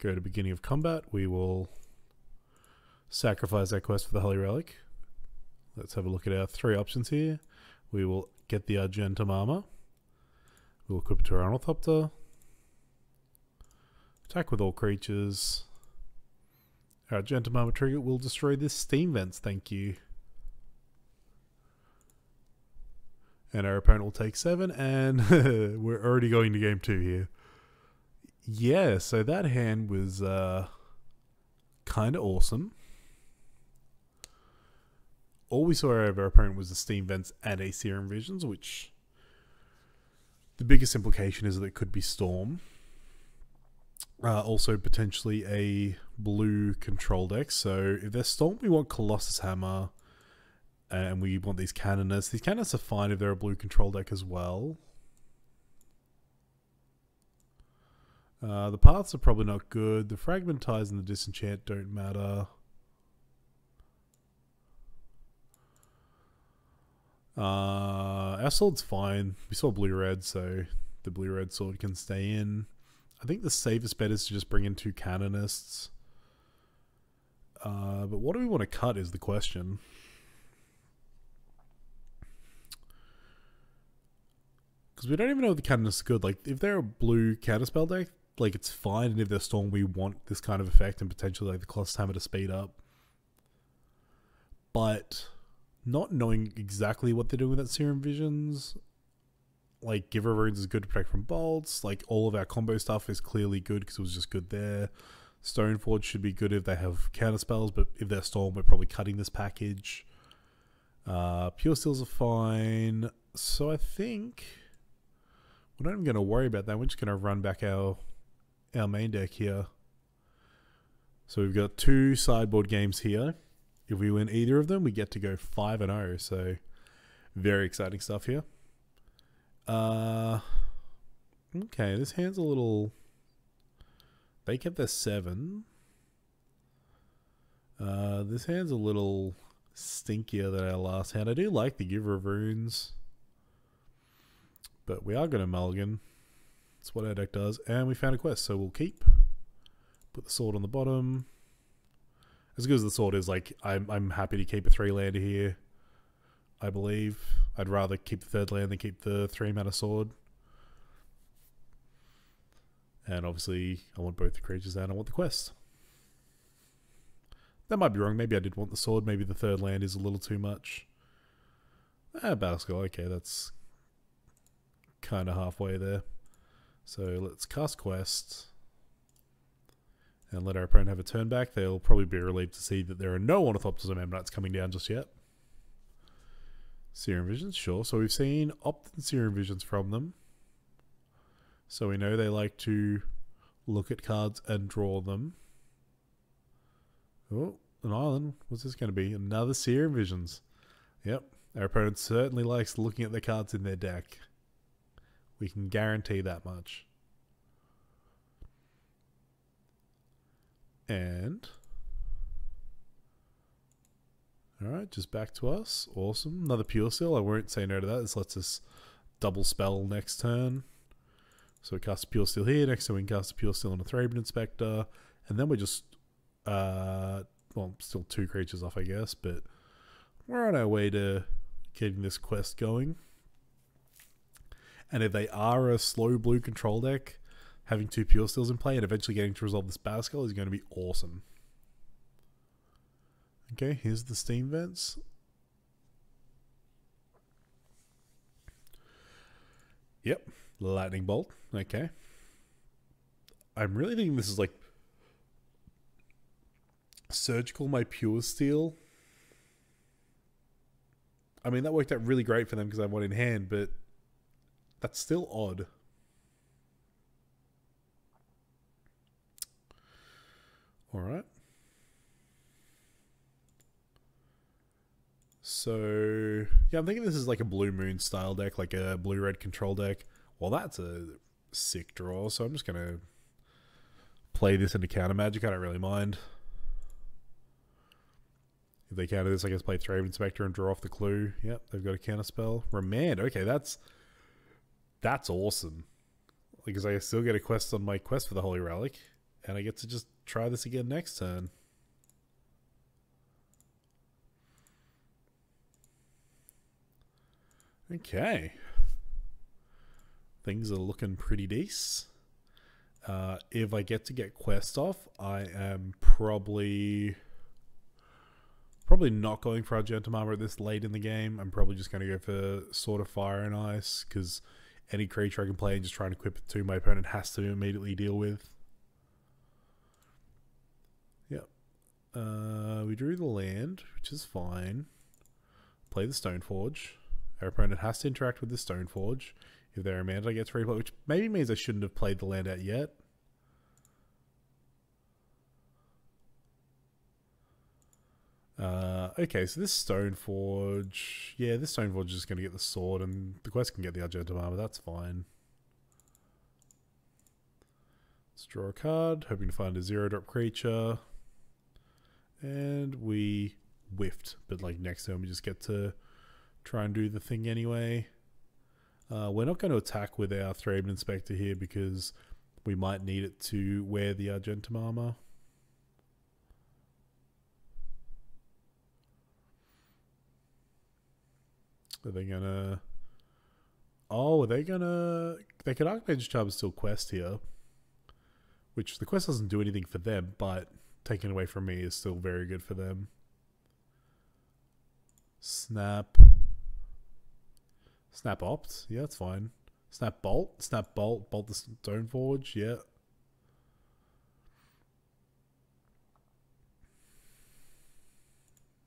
Go to beginning of combat, we will sacrifice our quest for the Holy Relic. Let's have a look at our 3 options here. We will get the Argentum Armor. We'll equip it to our Ornithopter. Attack with all creatures. Our Argentum Armor trigger will destroy this Steam Vents, thank you. And our opponent will take 7, and we're already going to game 2 here. Yeah, so that hand was kind of awesome. All we saw of our opponent was the Steam Vents and a Serum Visions, which the biggest implication is that it could be Storm. Also potentially a blue control deck. So if there's Storm, we want Colossus Hammer, and we want these Cannoners. These Cannoners are fine if they're a blue control deck as well. The paths are probably not good. The Fragmentize and the Disenchant don't matter. Our sword's fine. We saw blue-red, so the blue-red sword can stay in. I think the safest bet is to just bring in 2 Cannonists. But what do we want to cut is the question. Because we don't even know if the counters are good. Like, if they're a blue counterspell deck, like, it's fine. And if they're Storm, we want this kind of effect and potentially, like, the Colossus Hammer to speed up. But not knowing exactly what they're doing with that Serum Visions, like, Giver of Runes is good to protect from bolts. Like, all of our combo stuff is clearly good because it was just good there. Stoneforge should be good if they have counterspells, but if they're Storm, we're probably cutting this package. Pure Steels are fine. So I think we're not even going to worry about that. We're just going to run back our main deck here. So we've got two sideboard games here. If we win either of them, we get to go 5-0. So very exciting stuff here. Okay, this hand's a little... They kept their 7. This hand's a little stinkier than our last hand. I do like the Giver of Runes, but we are going to mulligan. That's what our deck does. And we found a quest, so we'll keep. Put the sword on the bottom. As good as the sword is, like, I'm happy to keep a 3-lander here, I believe. I'd rather keep the 3rd land than keep the 3-mana sword. And obviously, I want both the creatures and I want the quest. That might be wrong. Maybe I did want the sword. Maybe the 3rd land is a little too much. Batterskull. Okay, that's kind of halfway there. So let's cast quest and let our opponent have a turn back. They'll probably be relieved to see that there are no Ornithopters and Memnites coming down just yet. Serum Visions, sure. So we've seen Opt and Serum Visions from them. So we know they like to look at cards and draw them. Oh, an island. What's this going to be? Another Serum Visions. Yep. Our opponent certainly likes looking at the cards in their deck. We can guarantee that much. And... Alright, just back to us. Awesome. Another Pure Seal. I won't say no to that. This lets us double spell next turn. So we cast a Pure Seal here. Next turn we can cast a Pure Seal on a Thraben Inspector. And then we're just... well, still 2 creatures off, I guess. But we're on our way to getting this quest going. And if they are a slow blue control deck, having 2 Pure Steels in play and eventually getting to resolve this Batterskull is going to be awesome. Okay, here's the Steam Vents. Yep, Lightning Bolt. Okay. I'm really thinking this is like... Surgical my Pure Steel. I mean, that worked out really great for them because I have 1 in hand, but... That's still odd. Alright. So, yeah, I'm thinking this is like a Blue Moon style deck, like a blue-red control deck. Well, that's a sick draw, so I'm just going to play this into counter magic. I don't really mind. If they counter this, I guess play Thraben Inspector and draw off the clue. Yep, they've got a counter spell. Remand. Okay, that's awesome, because I still get a quest on my Quest for the Holy Relic, and I get to just try this again next turn. Okay, things are looking pretty decent. If I get to get quest off, I am probably not going for Argentum Armor this late in the game. I'm probably just going to go for Sword of Fire and Ice, because any creature I can play and just try and equip it to my opponent has to immediately deal with. Yep. We drew the land, which is fine. Play the Stoneforge. Our opponent has to interact with the Stoneforge. If they're remanded, I get to replay, which maybe means I shouldn't have played the land out yet. Okay, so this Stoneforge... Yeah, this Stoneforge is going to get the sword, and the quest can get the Argentum Armor. That's fine. Let's draw a card, hoping to find a 0-drop creature. And we whiffed, but like next turn we just get to try and do the thing anyway. We're not going to attack with our Thraben Inspector here because we might need it to wear the Argentum Armor. Are they gonna? Oh, are they gonna? They could Archmage's Charm still quest here, which the quest doesn't do anything for them, but taken away from me is still very good for them. Snap opt. Yeah, that's fine. Snap bolt. Bolt the Stoneforge. Yeah.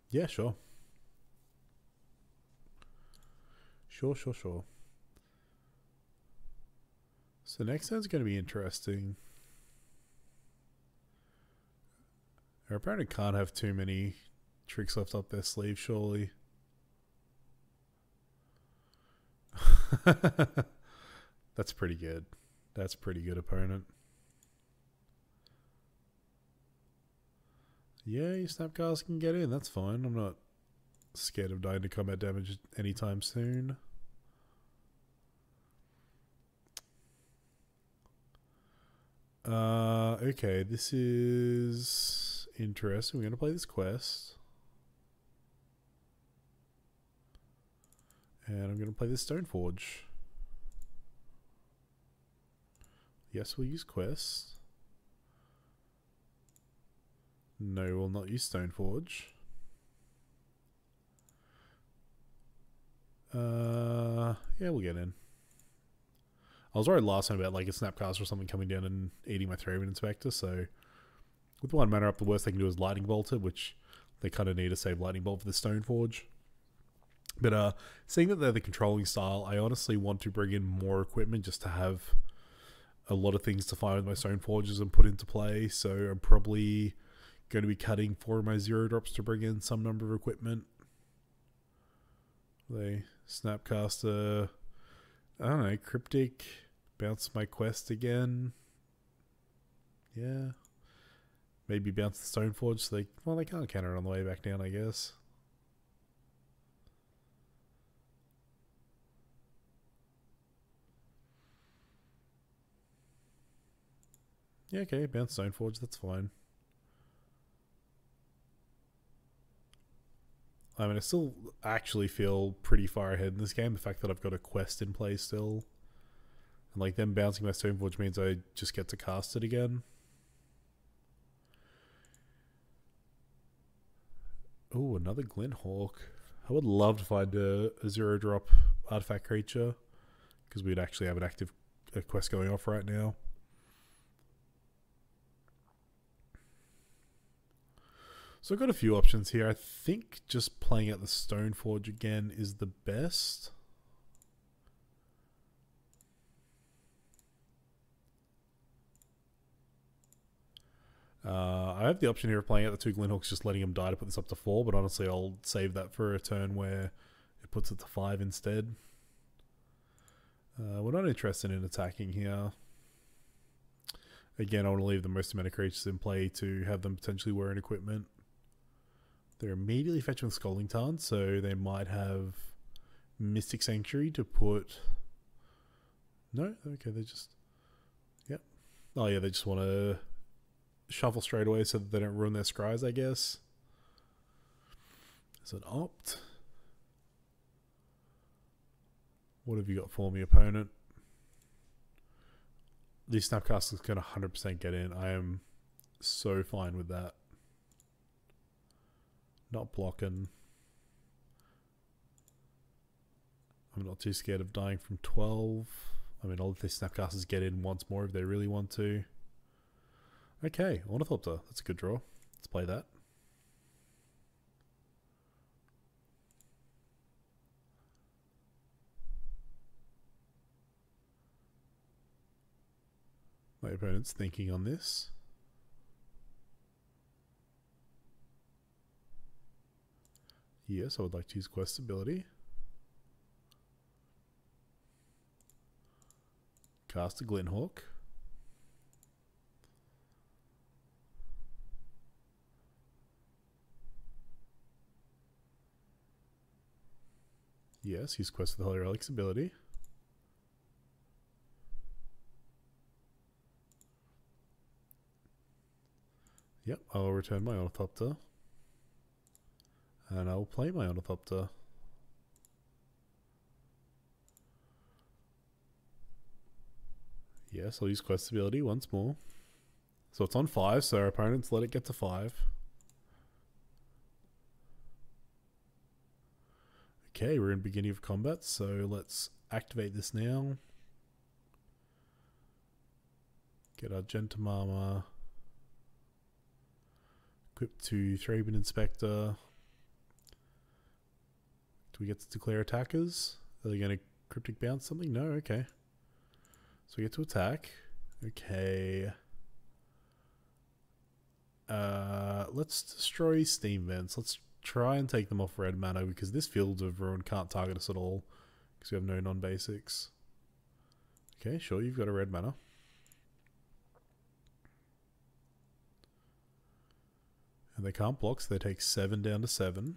Yeah, sure. Sure. So next turn's going to be interesting. Our opponent can't have too many tricks left up their sleeve, surely. That's pretty good. That's pretty good, opponent. Yeah, your Snapcast can get in. That's fine. I'm not scared of dying to combat damage anytime soon. Okay, this is interesting. We're going to play this quest. And I'm going to play this Stoneforge. Yes, we'll use quest. No, we'll not use Stoneforge. Yeah, we'll get in. I was worried last time about like a Snapcaster or something coming down and eating my Thraben Inspector, so with one mana up, the worst they can do is Lightning Bolt it, which they kind of need to save Lightning Bolt for the Stoneforge. But seeing that they're the controlling style, I honestly want to bring in more equipment just to have a lot of things to find with my Stoneforges and put into play, so I'm probably going to be cutting 4 of my 0-drops to bring in some number of equipment. They Snapcaster, I don't know, Cryptic, bounce my quest again. Yeah. Maybe bounce the Stoneforge so they, well, they can't counter it on the way back down, I guess. Yeah, okay, bounce Stoneforge, that's fine. I mean, I still actually feel pretty far ahead in this game. The fact that I've got a quest in play still. And like them bouncing my Stoneforge means I just get to cast it again. Ooh, another Glint Hawk. I would love to find a 0-drop artifact creature. Because we'd actually have an active quest going off right now. So I've got a few options here. I think just playing out the Stoneforge again is the best. I have the option here of playing out the 2 Glint Hawks, just letting them die to put this up to 4, but honestly I'll save that for a turn where it puts it to 5 instead. We're not interested in attacking here. Again, I want to leave the most amount of creatures in play to have them potentially wearing equipment. They're immediately fetching the Scalding Tarn, so they might have Mystic Sanctuary to put... No? Okay, they just... Yep. Oh yeah, they just want to shuffle straight away so that they don't ruin their scries, I guess. There's an opt. What have you got for me, opponent? These Snapcasters can 100% get in. I am so fine with that. Not blocking. I'm not too scared of dying from 12. I mean, all of these Snapcasters get in once more if they really want to. Okay, Ornithopter. That's a good draw. Let's play that. My opponent's thinking on this. Yes, I would like to use quest ability. Cast a Glint Hawk. Yes, use Quest of the Holy Relic's ability. Yep, I'll return my Ornithopter. And I'll play my Ornithopter. Yes, I'll use Quest ability once more. So it's on 5, so our opponents let it get to 5. Okay, we're in beginning of combat, so let's activate this now. Get our Argentum Armor. Equip to Thraben Inspector. Do we get to declare attackers? Are they going to Cryptic Bounce something? No, okay. So we get to attack. Okay. Let's destroy Steam Vents. Let's try and take them off red mana because this Fields of Ruin can't target us at all because we have no non-basics. Okay, sure, you've got a red mana. And they can't block, so they take 7 down to 7.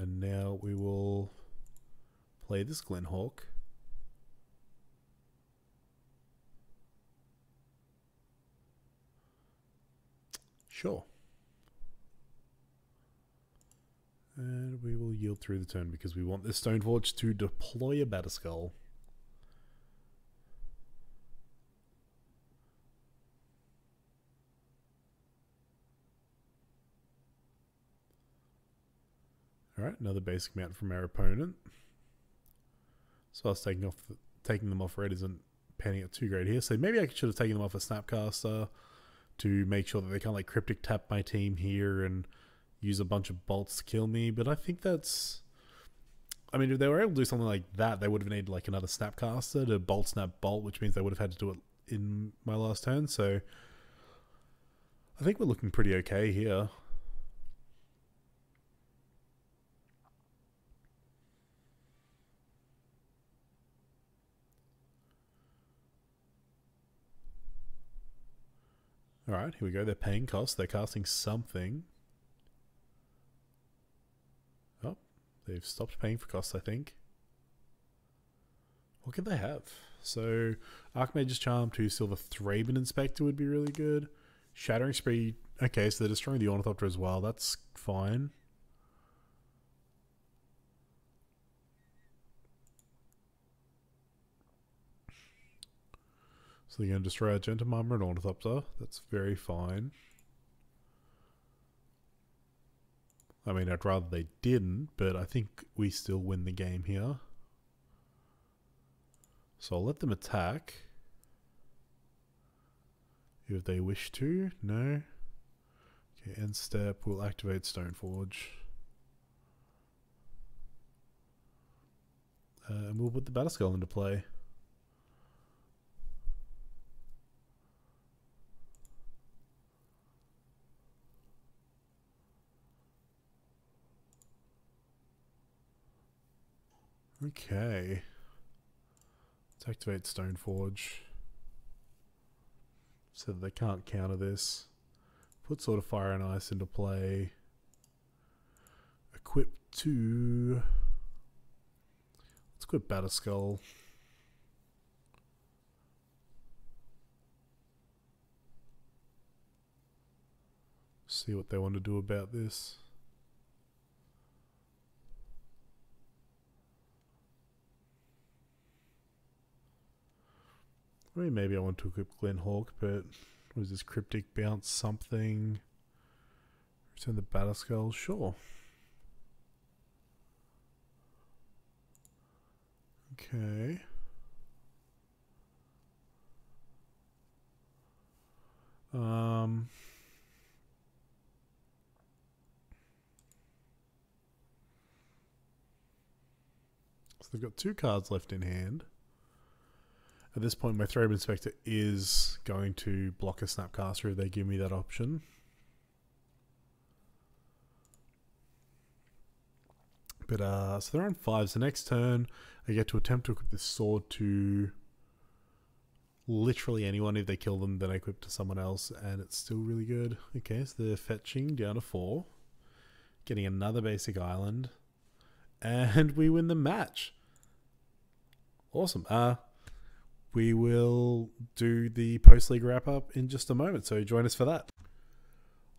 And now we will play this Glint Hawk. Sure. And we will yield through the turn because we want this Stoneforge to deploy a Batterskull. Alright, another basic mount from our opponent. So us taking them off red isn't panning out too great here. So maybe I should have taken them off a Snapcaster to make sure that they can't like Cryptic tap my team here and use a bunch of bolts to kill me. But I think that's... I mean, if they were able to do something like that, they would have needed like another Snapcaster to bolt snap bolt, which means they would have had to do it in my last turn. So I think we're looking pretty okay here. Alright, here we go. They're paying costs. They're casting something. Oh, they've stopped paying for costs, I think. What could they have? So, Archmage's Charm, 2 silver, Thraben Inspector would be really good. Shattering Spree. Okay, so they're destroying the Ornithopter as well. That's fine. So they're going to destroy Argentum Armor and Ornithopter. That's very fine. I mean, I'd rather they didn't, but I think we still win the game here. So I'll let them attack. If they wish to. No. Okay, end step. We'll activate Stoneforge. And we'll put the Batterskull into play. Okay, let's activate Stoneforge so that they can't counter this. Put Sword of Fire and Ice into play. Equip to... Let's equip Batterskull. See what they want to do about this. I mean, maybe I want to equip Glint Hawk, but what is this? Cryptic Bounce something? Return the Batterskull? Sure. Okay. So they've got 2 cards left in hand. At this point, my Thraben Inspector is going to block a Snapcaster if they give me that option. But, so they're on 5s. So the next turn, I get to attempt to equip this sword to literally anyone. If they kill them, then I equip to someone else, and it's still really good. Okay, so they're fetching down to 4. Getting another basic island. And we win the match. Awesome. We will do the post-league wrap-up in just a moment, so join us for that.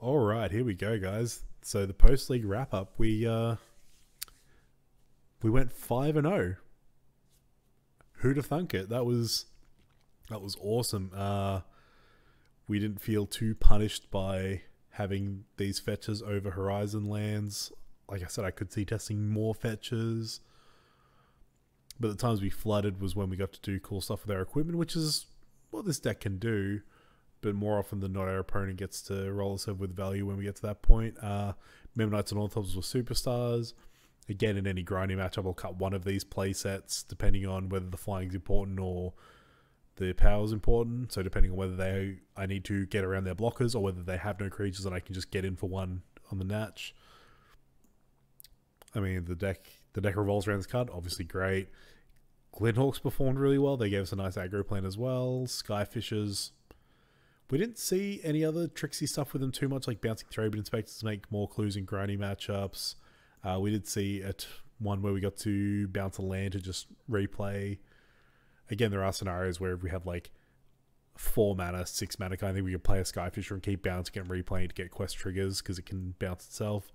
Alright, here we go, guys. So the post-league wrap-up, we we went 5-0. Who'd have thunk it? That was awesome. We didn't feel too punished by having these fetches over Horizon lands. Like I said, I could see testing more fetches, but the times we flooded was when we got to do cool stuff with our equipment, which is what this deck can do, but more often than not our opponent gets to roll us over with value when we get to that point. Memnites and Ornithopters were superstars. Again, in any grindy matchup, I'll cut one of these play sets depending on whether the flying's important or the power's important. So depending on whether I need to get around their blockers or whether they have no creatures and I can just get in for one on the Natch. I mean, the deck revolves around this card, obviously great. Glint Hawks performed really well. They gave us a nice aggro plan as well. Skyfishers. We didn't see any other tricksy stuff with them too much, like bouncing Thraben Inspectors to make more clues in grindy matchups. We did see one where we got to bounce a land to just replay. Again, there are scenarios where if we have like 4 mana, 6 mana kind of thing, we could play a Skyfisher and keep bouncing and replaying to get quest triggers because it can bounce itself.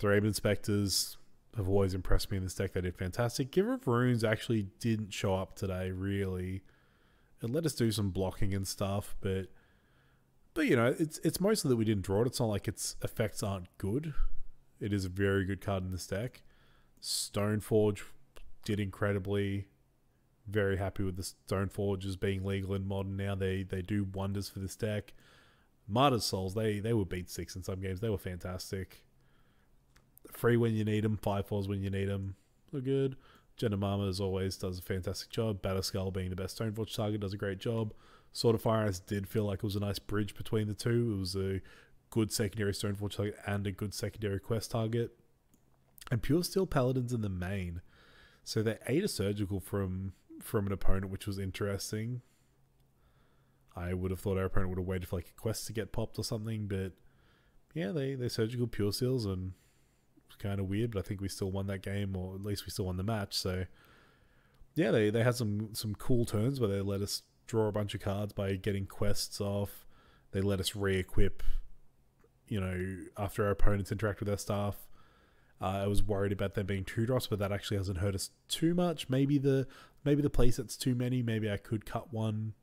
Thraben Inspectors have always impressed me in this deck. They did fantastic. Giver of Runes actually didn't show up today, really. It let us do some blocking and stuff, but you know, it's mostly that we didn't draw it. It's not like its effects aren't good. It is a very good card in this deck. Stoneforge did incredibly. Very happy with the Stoneforges being legal in Modern now. They do wonders for this deck. Martyr's Souls, they were beat 6 in some games. They were fantastic. Free when you need them, 5/4s when you need them. They're good. Genomama, as always, does a fantastic job. Batterskull, being the best Stoneforge target, does a great job. Sword of Fire and Ice did feel like it was a nice bridge between the two. It was a good secondary Stoneforge target and a good secondary quest target. And Pure Steel Paladin's in the main. So they ate a surgical from an opponent, which was interesting. I would have thought our opponent would have waited for like a quest to get popped or something, but yeah, they surgical Pure Seals, and kind of weird, but I think we still won that game, or at least we still won the match. So yeah, they had some cool turns where they let us draw a bunch of cards by getting quests off. They let us re-equip, you know, after our opponents interact with their stuff. I was worried about them being 2-drops, but that actually hasn't hurt us too much. Maybe the playset's too many. Maybe I could cut one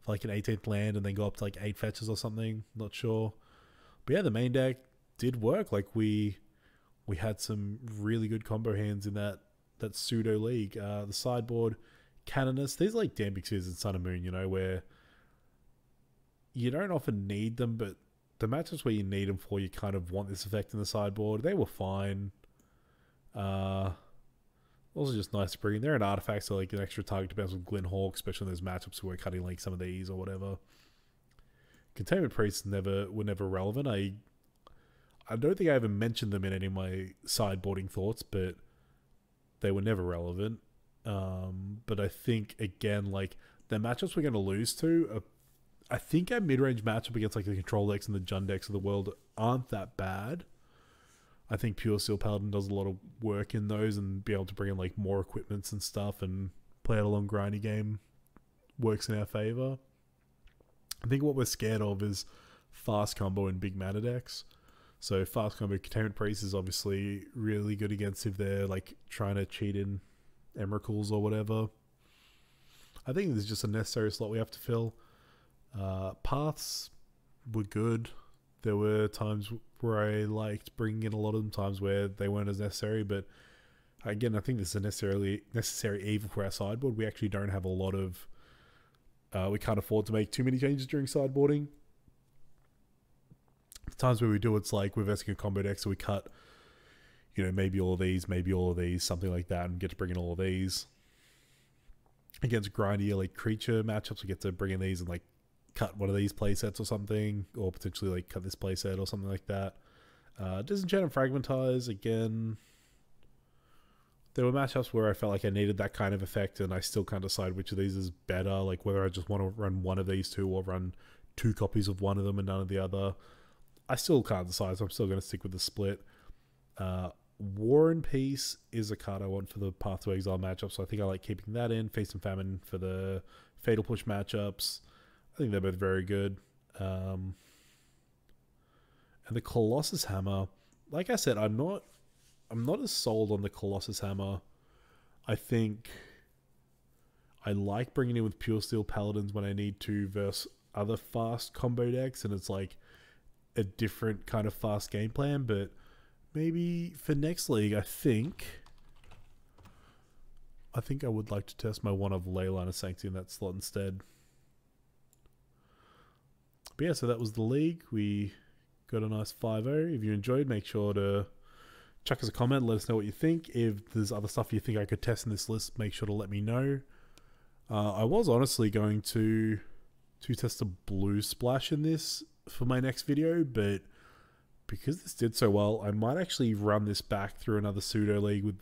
for like an 18th land and then go up to like 8 fetches or something. Not sure. But yeah, the main deck did work. Like we had some really good combo hands in that pseudo league. The sideboard, Canonist, these are like Dampic Sears and Sun and Moon, you know, where you don't often need them, but the matchups where you need them for, you kind of want this effect in the sideboard. They were fine. Also just nice to bring in. They're an artifact, so like an extra target depends on Glint Hawk, especially in those matchups where we're cutting like some of these or whatever. Containment Priests were never relevant. I don't think I ever mentioned them in any of my sideboarding thoughts, but they were never relevant. But I think, again, like the matchups we're going to lose to, I think our mid-range matchup against like the control decks and the Jund decks of the world aren't that bad. I think Pure Steel Paladin does a lot of work in those, and be able to bring in like more equipments and stuff and play out a long grindy game works in our favor. I think what we're scared of is fast combo and big mana decks. So fast combo Containment Priest is obviously really good against if they're like trying to cheat in Emrakuls or whatever. I think there's just a necessary slot we have to fill. Paths were good. There were times where I liked bringing in a lot of them, times where they weren't as necessary, but again, I think this is a necessary evil for our sideboard. We actually don't have a lot of... we can't afford to make too many changes during sideboarding. The times where we do, it's like we're versing a combo deck, so we cut, you know, maybe all of these, something like that, and get to bring in all of these. Against grindy like creature matchups, we get to bring in these and like cut one of these playsets or something, or potentially like cut this playset or something like that. Disenchant and Fragmentize, again, there were matchups where I felt like I needed that kind of effect, and I still can't decide which of these is better, like whether I just want to run one of these two or run 2 copies of one of them and none of the other. I still can't decide, so I'm still going to stick with the split. War and Peace is a card I want for the Path to Exile matchup, so I think I like keeping that in. Feast and Famine for the Fatal Push matchups. I think they're both very good. And the Colossus Hammer, like I said, I'm not I'm not as sold on the Colossus Hammer. I think I like bringing in with Pure Steel Paladins when I need to versus other fast combo decks, and it's like a different kind of fast game plan. But maybe for next league, I think I would like to test my one of Leyline of Sanctity in that slot instead. But yeah, so that was the league. We got a nice 5-0. If you enjoyed, make sure to chuck us a comment. Let us know what you think. If there's other stuff you think I could test in this list, make sure to let me know. I was honestly going to test a blue splash in this for my next video, but because this did so well, I might actually run this back through another pseudo league with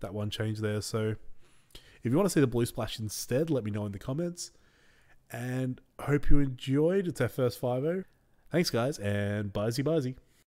that one change there. So if you want to see the blue splash instead, let me know in the comments. And hope you enjoyed. It's our first 5-0. Thanks, guys, and bye-zy.